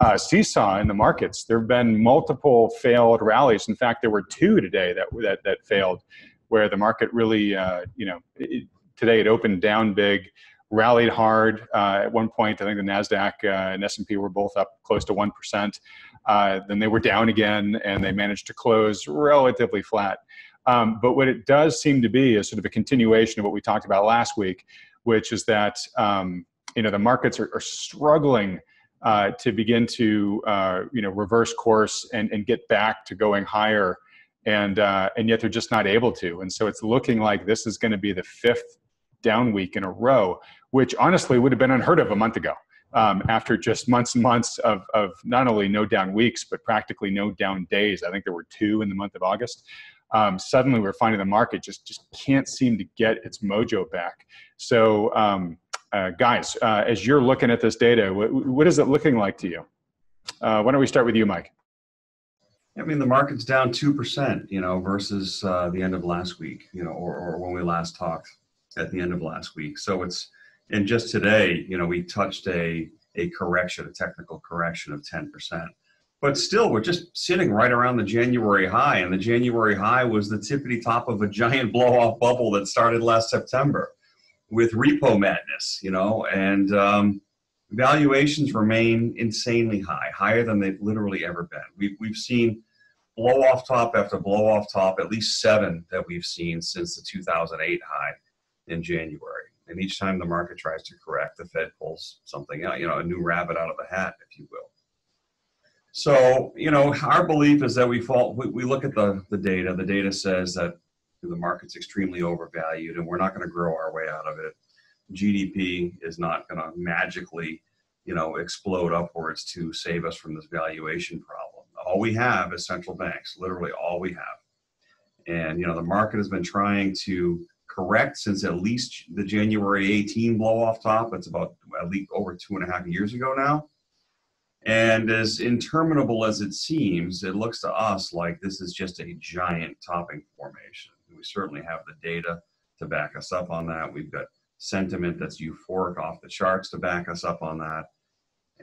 uh, seesaw in the markets. There have been multiple failed rallies. In fact, there were two today that that, that failed, where the market really, uh, you know, it, today it opened down big. Rallied hard. Uh, at one point, I think the NASDAQ uh, and S and P were both up close to one percent. Uh, then they were down again, and they managed to close relatively flat. Um, but what it does seem to be is sort of a continuation of what we talked about last week, which is that um, you know, the markets are, are struggling uh, to begin to uh, you know, reverse course and, and get back to going higher, and, uh, and yet they're just not able to. And so it's looking like this is going to be the fifth down week in a row, which honestly would have been unheard of a month ago, um, after just months and months of, of not only no down weeks, but practically no down days. I think there were two in the month of August. Um, suddenly we're finding the market just, just can't seem to get its mojo back. So um, uh, guys, uh, as you're looking at this data, what, what is it looking like to you? Uh, why don't we start with you, Mike? I mean, the market's down two percent, you know, versus uh, the end of last week, you know, or, or when we last talked at the end of last week. So it's, and just today, you know, we touched a, a correction, a technical correction of ten percent. But still, we're just sitting right around the January high, and the January high was the tippity top of a giant blow-off bubble that started last September with repo madness, you know, and um, valuations remain insanely high, higher than they've literally ever been. We've, we've seen blow-off top after blow-off top, at least seven that we've seen since the two thousand eight high in January. And each time the market tries to correct, the Fed pulls something out, you know, a new rabbit out of the hat, if you will. So, you know, our belief is that we fall, we, we look at the, the data. The data says that the market's extremely overvalued and we're not going to grow our way out of it. G D P is not going to magically, you know, explode upwards to save us from this valuation problem. All we have is central banks, literally all we have. And, you know, the market has been trying to correct since at least the January eighteen blow off top. It's about at least over two and a half years ago now. And as interminable as it seems, it looks to us like this is just a giant topping formation. We certainly have the data to back us up on that. We've got sentiment that's euphoric off the charts to back us up on that.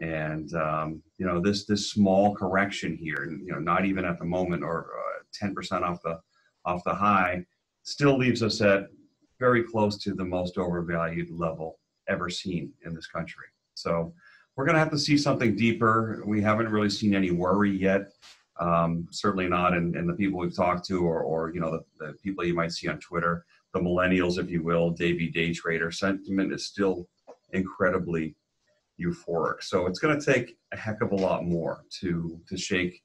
And, um, you know, this, this small correction here, and, you know, not even at the moment or uh, ten percent off the, off the high, still leaves us at very close to the most overvalued level ever seen in this country. So we're going to have to see something deeper. We haven't really seen any worry yet, um, certainly not in, in the people we've talked to, or, or you know, the, the people you might see on Twitter, the millennials, if you will, Davy Day Trader. Sentiment is still incredibly euphoric. So it's going to take a heck of a lot more to to shake.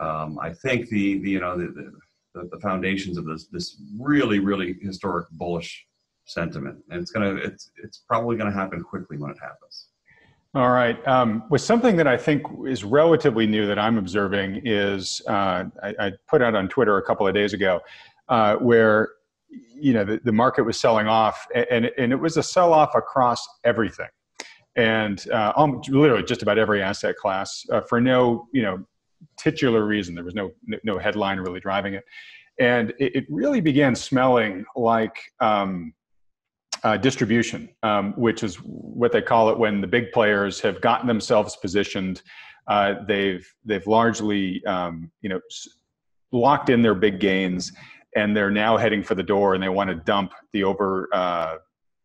Um, I think the, the you know the, the the foundations of this this really really historic bullish sentiment, and it's gonna it's it's probably going to happen quickly when it happens. All right. Um, with something that I think is relatively new that I'm observing is uh, I, I put out on Twitter a couple of days ago, uh, where you know the, the market was selling off, and and it was a sell off across everything, and uh, almost, literally just about every asset class uh, for no you know. titular reason. There was no no headline really driving it, and it, it really began smelling like um, uh, distribution, um, which is what they call it when the big players have gotten themselves positioned. Uh, they've they've largely um, you know locked in their big gains, and they're now heading for the door, and they want to dump the over uh,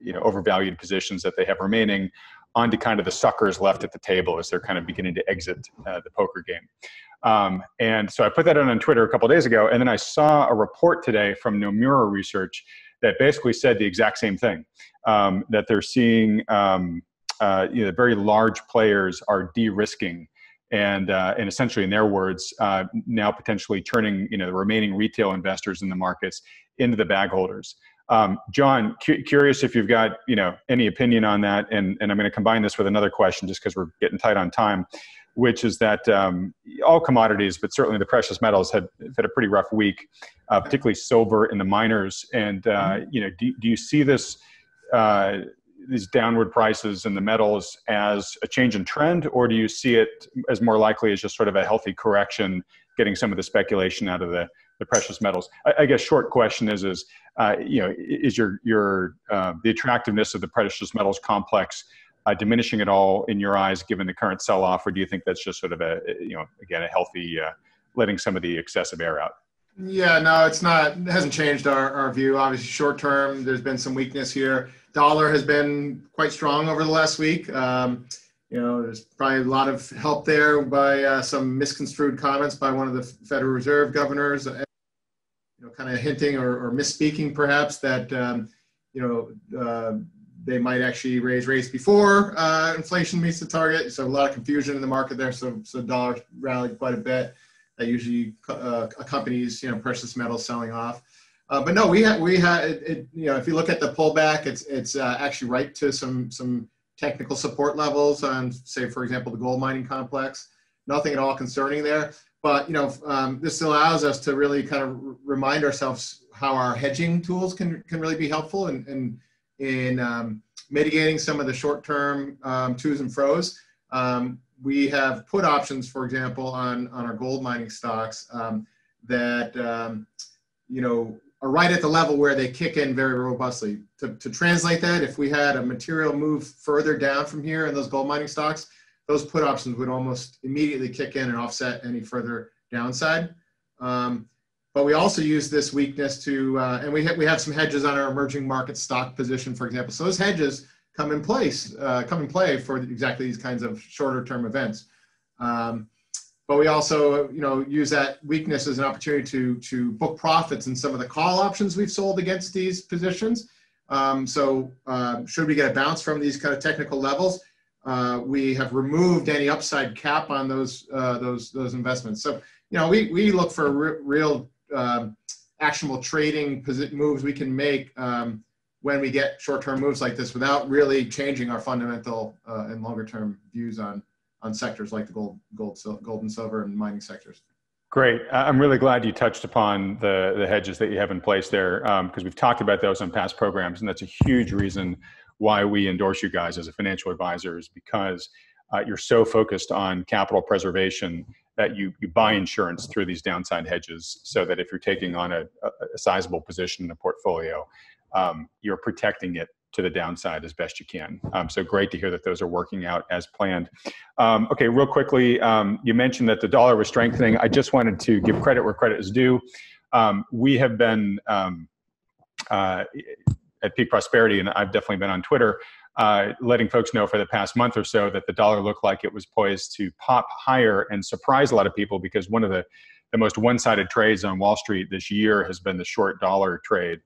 you know overvalued positions that they have remaining onto kind of the suckers left at the table as they're kind of beginning to exit uh, the poker game. Um, and so I put that on, on Twitter a couple of days ago, and then I saw a report today from Nomura Research that basically said the exact same thing, um, that they're seeing um, uh, you know, very large players are de-risking and, uh, and essentially, in their words, uh, now potentially turning you know, the remaining retail investors in the markets into the bag holders. Um, John, cu curious if you've got, you know, any opinion on that. And, and I'm going to combine this with another question just because we're getting tight on time, which is that um, all commodities, but certainly the precious metals had, had a pretty rough week, uh, particularly silver and the miners. And, uh, you know, do, do you see this, uh, these downward prices in the metals as a change in trend, or do you see it as more likely as just sort of a healthy correction, getting some of the speculation out of the the precious metals? I, I guess short question is, is uh, you know, is your, your, uh, the attractiveness of the precious metals complex uh, diminishing at all in your eyes, given the current sell-off, or do you think that's just sort of a, you know, again, a healthy, uh, letting some of the excessive air out? Yeah, no, it's not, it hasn't changed our, our view. Obviously short-term, there's been some weakness here. Dollar has been quite strong over the last week. Um, you know, there's probably a lot of help there by uh, some misconstrued comments by one of the Federal Reserve governors, you know, kind of hinting or, or misspeaking perhaps that, um, you know, uh, they might actually raise rates before uh, inflation meets the target. So a lot of confusion in the market there. So, so dollar rallied quite a bit. That usually uh, accompanies, you know, precious metals selling off. Uh, but no, we had, we had, it, it, you know, if you look at the pullback, it's, it's uh, actually right to some, some, technical support levels on, say, for example, the gold mining complex. Nothing at all concerning there. But, you know, um, this allows us to really kind of remind ourselves how our hedging tools can, can really be helpful in, in, in um, mitigating some of the short-term um, to's and fro's. Um, we have put options, for example, on, on our gold mining stocks um, that, um, you know, are right at the level where they kick in very robustly. To, to translate that, if we had a material move further down from here in those gold mining stocks, those put options would almost immediately kick in and offset any further downside. Um, but we also use this weakness to, uh, and we, ha we have some hedges on our emerging market stock position, for example. So those hedges come in place, uh, come in play for exactly these kinds of shorter term events. Um, But we also, you know, use that weakness as an opportunity to, to book profits in some of the call options we've sold against these positions. Um, so uh, should we get a bounce from these kind of technical levels, uh, we have removed any upside cap on those, uh, those, those investments. So, you know, we, we look for re real uh, actionable trading moves we can make um, when we get short-term moves like this without really changing our fundamental uh, and longer-term views on on sectors like the gold, gold, gold and silver and mining sectors. Great. I'm really glad you touched upon the, the hedges that you have in place there, because um, we've talked about those on past programs, and that's a huge reason why we endorse you guys as a financial advisor, is because uh, you're so focused on capital preservation that you, you buy insurance through these downside hedges, so that if you're taking on a, a, a sizable position in a portfolio, um, you're protecting it to the downside as best you can. Um, so great to hear that those are working out as planned. Um, okay, real quickly, um, you mentioned that the dollar was strengthening. I just wanted to give credit where credit is due. Um, we have been um, uh, at Peak Prosperity, and I've definitely been on Twitter, uh, letting folks know for the past month or so that the dollar looked like it was poised to pop higher and surprise a lot of people, because one of the, the most one-sided trades on Wall Street this year has been the short dollar trade.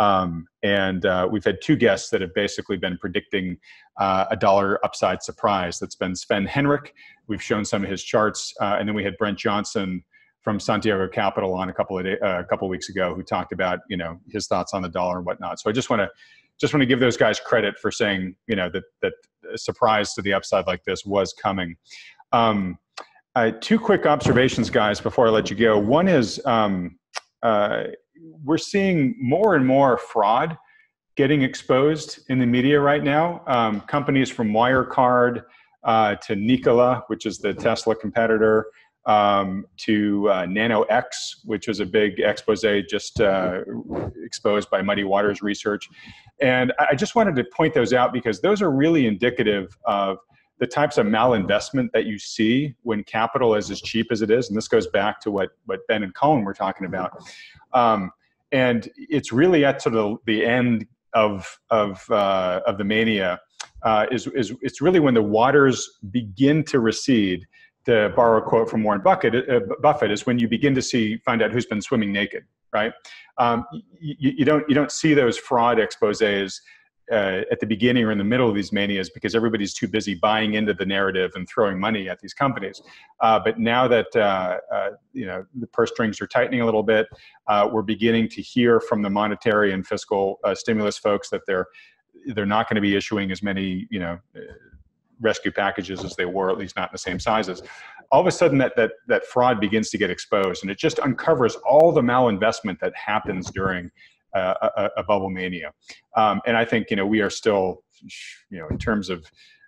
Um, and uh, we've had two guests that have basically been predicting uh, a dollar upside surprise. That's been Sven Henrik. We've shown some of his charts. Uh, and then we had Brent Johnson from Santiago Capital on a couple of day, uh, a couple of weeks ago, who talked about, you know, his thoughts on the dollar and whatnot. So I just want to just want to give those guys credit for saying, you know, that that a surprise to the upside like this was coming. Um, uh, two quick observations, guys, before I let you go. One is um, uh, we're seeing more and more fraud getting exposed in the media right now. Um, companies from Wirecard uh, to Nikola, which is the Tesla competitor, um, to uh, Nano X, which was a big expose just uh, exposed by Muddy Waters Research. And I just wanted to point those out because those are really indicative of the types of malinvestment that you see when capital is as cheap as it is. And this goes back to what, what Ben and Colin were talking about. Um, and it's really at sort of the end of, of, uh, of the mania uh, is, is it's really when the waters begin to recede. To borrow a quote from Warren Buffett, uh, Buffett is when you begin to see, find out who's been swimming naked, right? Um, you, you don't you don't see those fraud exposés uh, at the beginning or in the middle of these manias because everybody's too busy buying into the narrative and throwing money at these companies. Uh, but now that uh, uh, you know, the purse strings are tightening a little bit, uh, we're beginning to hear from the monetary and fiscal uh, stimulus folks that they're they're not going to be issuing as many, you know, Uh, rescue packages as they were, at least not in the same sizes. All of a sudden that, that, that fraud begins to get exposed, and it just uncovers all the malinvestment that happens during uh, a, a bubble mania. Um, and I think, you know, we are still, you know, in terms of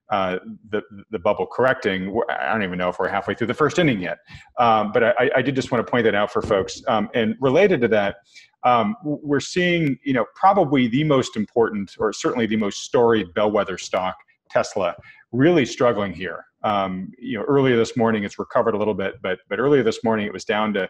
uh, the, the bubble correcting, we're, I don't even know if we're halfway through the first inning yet. Um, but I, I did just want to point that out for folks. Um, and related to that, um, we're seeing, you know, probably the most important, or certainly the most storied bellwether stock, Tesla, really struggling here. Um, you know, earlier this morning, it's recovered a little bit, but but earlier this morning, it was down to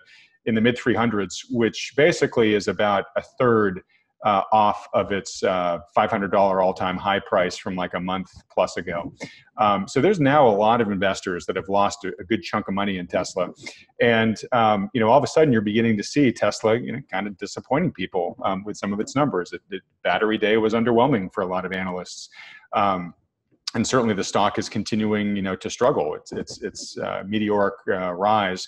in the mid three hundreds, which basically is about a third uh, off of its uh, five hundred dollar all-time high price from like a month plus ago. Um, so there's now a lot of investors that have lost a, a good chunk of money in Tesla. And, um, you know, all of a sudden, you're beginning to see Tesla, you know, kind of disappointing people um, with some of its numbers. It, it, battery day was underwhelming for a lot of analysts. Um, And certainly, the stock is continuing, you know, to struggle. It's it's it's uh, meteoric uh, rise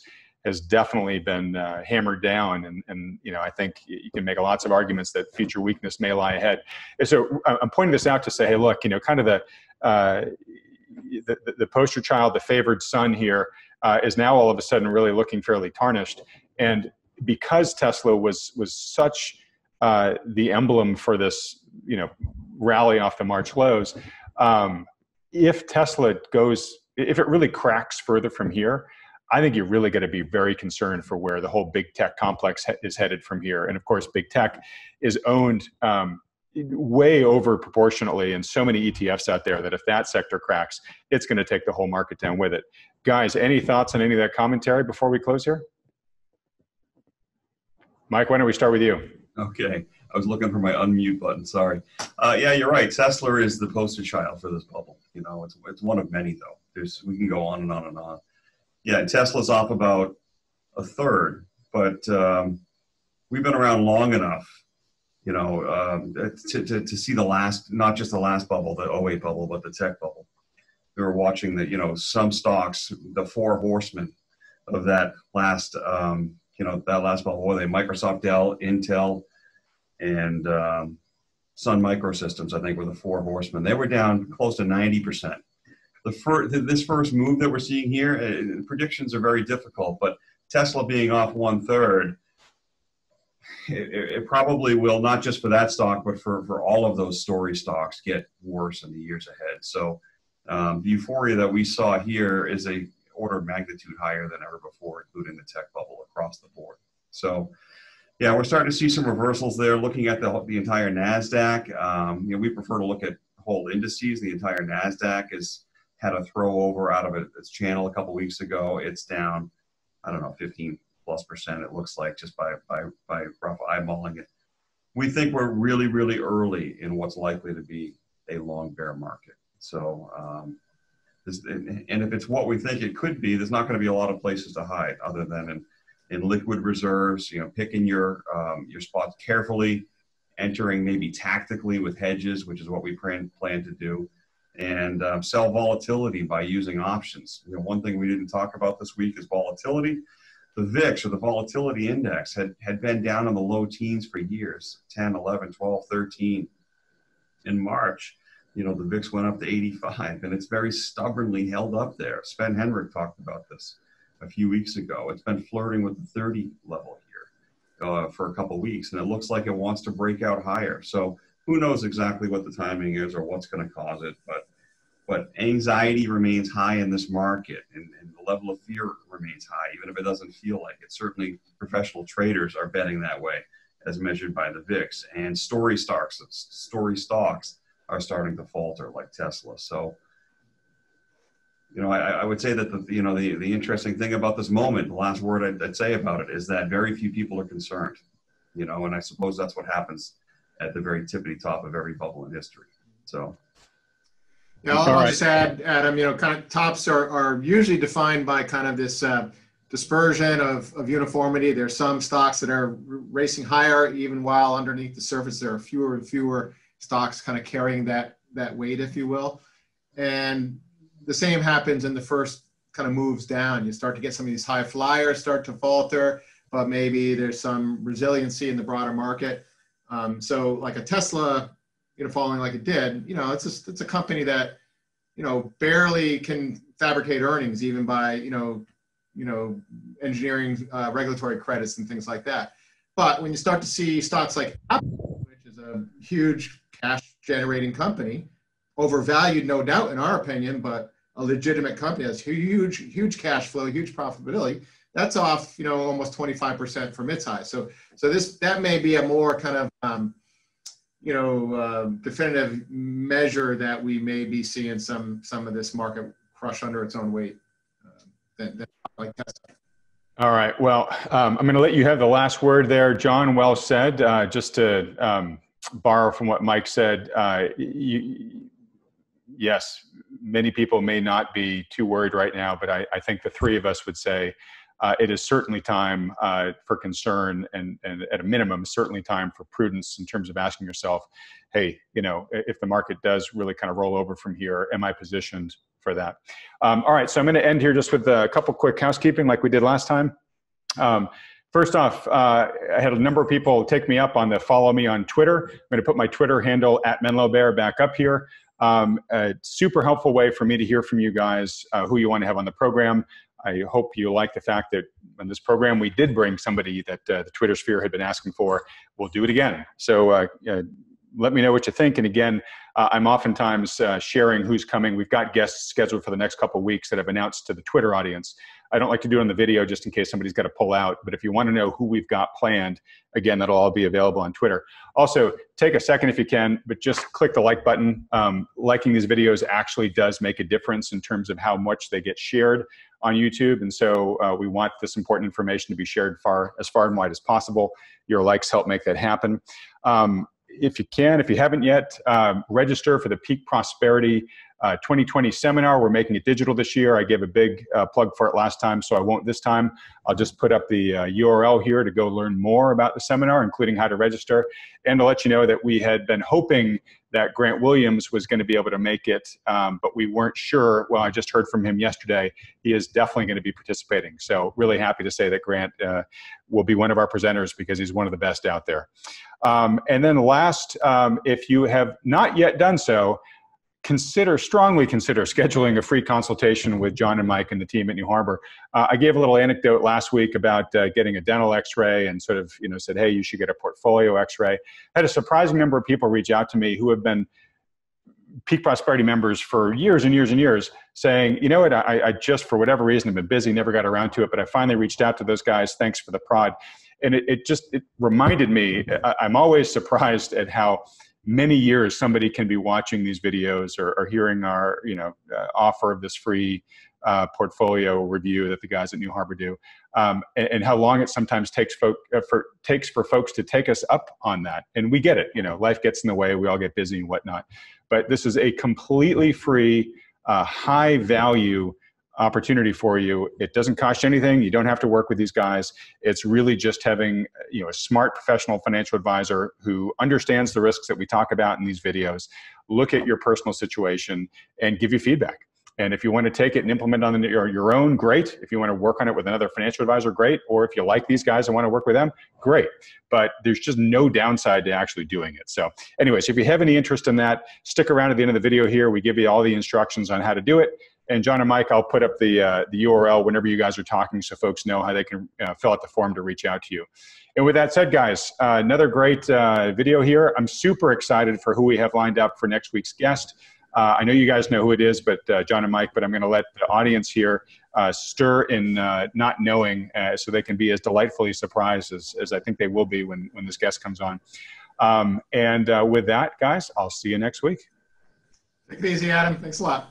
has definitely been uh, hammered down, and and you know, I think you can make lots of arguments that future weakness may lie ahead. And so I'm pointing this out to say, hey, look, you know, kind of the uh, the, the poster child, the favored son here, uh, is now all of a sudden really looking fairly tarnished, and because Tesla was was such uh, the emblem for this, you know, rally off the March lows. Um, If Tesla goes, if it really cracks further from here, I think you're really going to be very concerned for where the whole big tech complex is headed from here. And of course, big tech is owned um, way over proportionately in so many E T Fs out there that if that sector cracks, it's going to take the whole market down with it. Guys, any thoughts on any of that commentary before we close here? Mike, why don't we start with you? Okay. I was looking for my unmute button. Sorry. Uh, yeah, you're right. Tesla is the poster child for this bubble. You know, it's it's one of many though. There's we can go on and on and on. Yeah, Tesla's off about a third, but um, we've been around long enough, you know, um, to, to to see the last, not just the last bubble, the oh eight bubble, but the tech bubble. We were watching that, you know, some stocks, the four horsemen of that last, um, you know, that last bubble. Were they Microsoft, Dell, Intel, and um, Sun Microsystems, I think, were the four horsemen. They were down close to ninety percent. The fir this first move that we're seeing here, uh, predictions are very difficult, but Tesla being off one-third, it, it probably will, not just for that stock, but for, for all of those story stocks, get worse in the years ahead. So um, the euphoria that we saw here is a order of magnitude higher than ever before, including the tech bubble across the board. So yeah, we're starting to see some reversals there. Looking at the, the entire NASDAQ, um, you know, we prefer to look at whole indices. The entire NASDAQ has had a throwover out of its channel a couple weeks ago. It's down, I don't know, fifteen plus percent, it looks like, just by, by, by rough eyeballing it. We think we're really, really early in what's likely to be a long bear market. So, um, this, and, and if it's what we think it could be, there's not going to be a lot of places to hide other than in in liquid reserves, you know, picking your um, your spots carefully entering maybe tactically with hedges, which is what we plan, plan to do, and um, sell volatility by using options. You know, one thing we didn't talk about this week is volatility. The V I X, or the volatility index, had, had been down in the low teens for years, ten, eleven, twelve, thirteen. In March, you know, the V I X went up to eighty-five, and it's very stubbornly held up there. Sven Henrik talked about this a few weeks ago. It's been flirting with the thirty level here uh, for a couple weeks, and it looks like it wants to break out higher. So who knows exactly what the timing is or what's going to cause it, but But anxiety remains high in this market, and, and the level of fear remains high, even if it doesn't feel like it. Certainly, professional traders are betting that way, as measured by the V I X. And story stocks, story stocks are starting to falter, like Tesla. So, you know, I, I would say that the you know the the interesting thing about this moment, the last word I'd, I'd say about it, is that very few people are concerned. You know, and I suppose that's what happens at the very tippity top of every bubble in history. So. Yeah, I'll, I'll just add, Adam, you know, kind of tops are, are usually defined by kind of this uh, dispersion of, of uniformity. There's some stocks that are racing higher, even while underneath the surface there are fewer and fewer stocks kind of carrying that, that weight, if you will. And the same happens in the first kind of moves down. You start to get some of these high flyers start to falter, but maybe there's some resiliency in the broader market. Um, so like a Tesla, you know, falling like it did, you know, it's just, it's a company that, you know, barely can fabricate earnings even by, you know, you know, engineering uh, regulatory credits and things like that. But when you start to see stocks like Apple, which is a huge cash generating company, overvalued, no doubt, in our opinion, but a legitimate company has huge, huge cash flow, huge profitability, that's off, you know, almost twenty-five percent from its high. So, so this, that may be a more kind of, um, you know, uh, definitive measure that we may be seeing some some of this market crush under its own weight. Uh, that, that, like that's All right. Well, um, I'm going to let you have the last word there, John. Well said. Uh, just to um, borrow from what Mike said, uh, you, yes, many people may not be too worried right now, but I, I think the three of us would say uh, it is certainly time uh, for concern, and, and at a minimum, certainly time for prudence in terms of asking yourself, hey, you know, if the market does really kind of roll over from here, am I positioned for that? Um, all right, so I'm going to end here just with a couple quick housekeeping like we did last time. Um, first off, uh, I had a number of people take me up on the follow me on Twitter. I'm going to put my Twitter handle at Menlo Bear back up here. Um, a super helpful way for me to hear from you guys, uh, who you want to have on the program. I hope you like the fact that in this program, we did bring somebody that uh, the Twitter sphere had been asking for. We'll do it again. So uh, uh, let me know what you think. And again, uh, I'm oftentimes uh, sharing who's coming. We've got guests scheduled for the next couple of weeks that I've announced to the Twitter audience. I don't like to do it on the video just in case somebody's got to pull out. But if you want to know who we've got planned, again, that'll all be available on Twitter. Also, take a second if you can, but just click the like button. Um, liking these videos actually does make a difference in terms of how much they get shared on YouTube. And so uh, we want this important information to be shared far as far and wide as possible. Your likes help make that happen. Um, if you can, if you haven't yet, uh, register for the Peak Prosperity uh, twenty twenty seminar. We're making it digital this year. I gave a big uh, plug for it last time, so I won't this time. I'll just put up the uh, U R L here to go learn more about the seminar, including how to register, and to let you know that we had been hoping that Grant Williams was going to be able to make it, um, but we weren't sure. Well, I just heard from him yesterday. He is definitely going to be participating, so really happy to say that Grant uh, will be one of our presenters because he's one of the best out there. Um, and then last, um, if you have not yet done so, consider, strongly consider scheduling a free consultation with John and Mike and the team at New Harbor. Uh, I gave a little anecdote last week about uh, getting a dental x-ray and sort of, you know, said, hey, you should get a portfolio x-ray. I had a surprising number of people reach out to me who have been Peak Prosperity members for years and years and years saying, you know what, I, I just, for whatever reason, have been busy, never got around to it, but I finally reached out to those guys. Thanks for the prod. And it, it just it reminded me, I, I'm always surprised at how many years somebody can be watching these videos or, or hearing our, you know, uh, offer of this free uh, portfolio review that the guys at New Harbor do, um, and, and how long it sometimes takes folk uh, for takes for folks to take us up on that. And we get it, you know, life gets in the way, we all get busy and whatnot. But this is a completely free, uh, high value opportunity for you. It doesn't cost you anything. You don't have to work with these guys. It's really just having, you know, a smart professional financial advisor who understands the risks that we talk about in these videos, look at your personal situation and give you feedback. And if you want to take it and implement it on your own, great. If you want to work on it with another financial advisor, great. Or if you like these guys and want to work with them, great. But there's just no downside to actually doing it. So anyways, if you have any interest in that, stick around at the end of the video here. We give you all the instructions on how to do it. And John and Mike, I'll put up the, uh, the U R L whenever you guys are talking so folks know how they can uh, fill out the form to reach out to you. And with that said, guys, uh, another great uh, video here. I'm super excited for who we have lined up for next week's guest. Uh, I know you guys know who it is, but uh, John and Mike, but I'm going to let the audience here uh, stir in uh, not knowing uh, so they can be as delightfully surprised as, as I think they will be when, when this guest comes on. Um, and uh, with that, guys, I'll see you next week. Take it easy, Adam. Thanks a lot.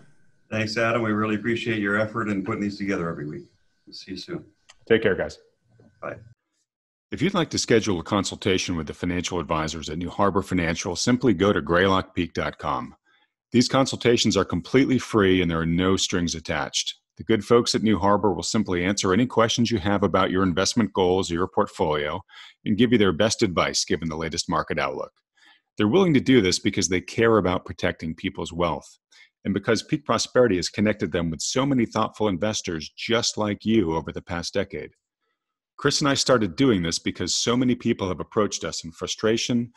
Thanks, Adam. We really appreciate your effort in putting these together every week. We'll see you soon. Take care, guys. Bye. If you'd like to schedule a consultation with the financial advisors at New Harbor Financial, simply go to greylock peak dot com. These consultations are completely free and there are no strings attached. The good folks at New Harbor will simply answer any questions you have about your investment goals or your portfolio and give you their best advice given the latest market outlook. They're willing to do this because they care about protecting people's wealth. And because Peak Prosperity has connected them with so many thoughtful investors just like you over the past decade. Chris and I started doing this because so many people have approached us in frustration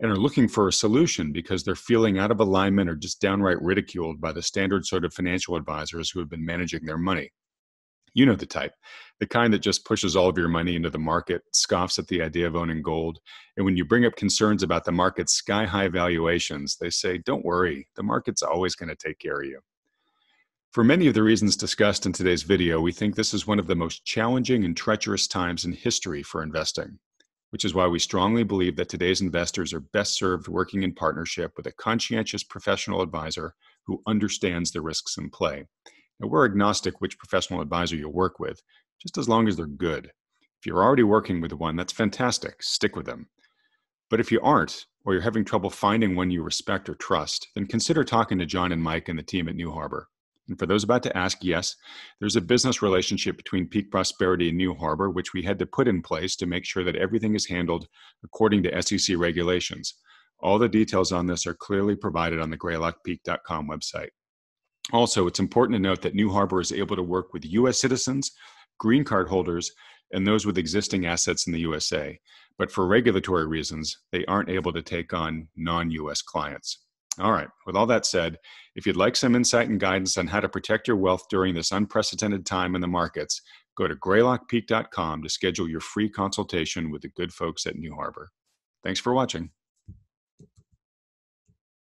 and are looking for a solution because they're feeling out of alignment or just downright ridiculed by the standard sort of financial advisors who have been managing their money. You know the type, the kind that just pushes all of your money into the market, scoffs at the idea of owning gold. And when you bring up concerns about the market's sky-high valuations, they say, don't worry, the market's always going to take care of you. For many of the reasons discussed in today's video, we think this is one of the most challenging and treacherous times in history for investing, which is why we strongly believe that today's investors are best served working in partnership with a conscientious professional advisor who understands the risks in play. Now, we're agnostic which professional advisor you'll work with, just as long as they're good. If you're already working with one, that's fantastic. Stick with them. But if you aren't, or you're having trouble finding one you respect or trust, then consider talking to John and Mike and the team at New Harbor. And for those about to ask, yes, there's a business relationship between Peak Prosperity and New Harbor, which we had to put in place to make sure that everything is handled according to S E C regulations. All the details on this are clearly provided on the greylock peak dot com website. Also, it's important to note that New Harbor is able to work with U S citizens, green card holders, and those with existing assets in the U S A. But for regulatory reasons, they aren't able to take on non U S clients. All right, with all that said, if you'd like some insight and guidance on how to protect your wealth during this unprecedented time in the markets, go to greylock peak dot com to schedule your free consultation with the good folks at New Harbor. Thanks for watching.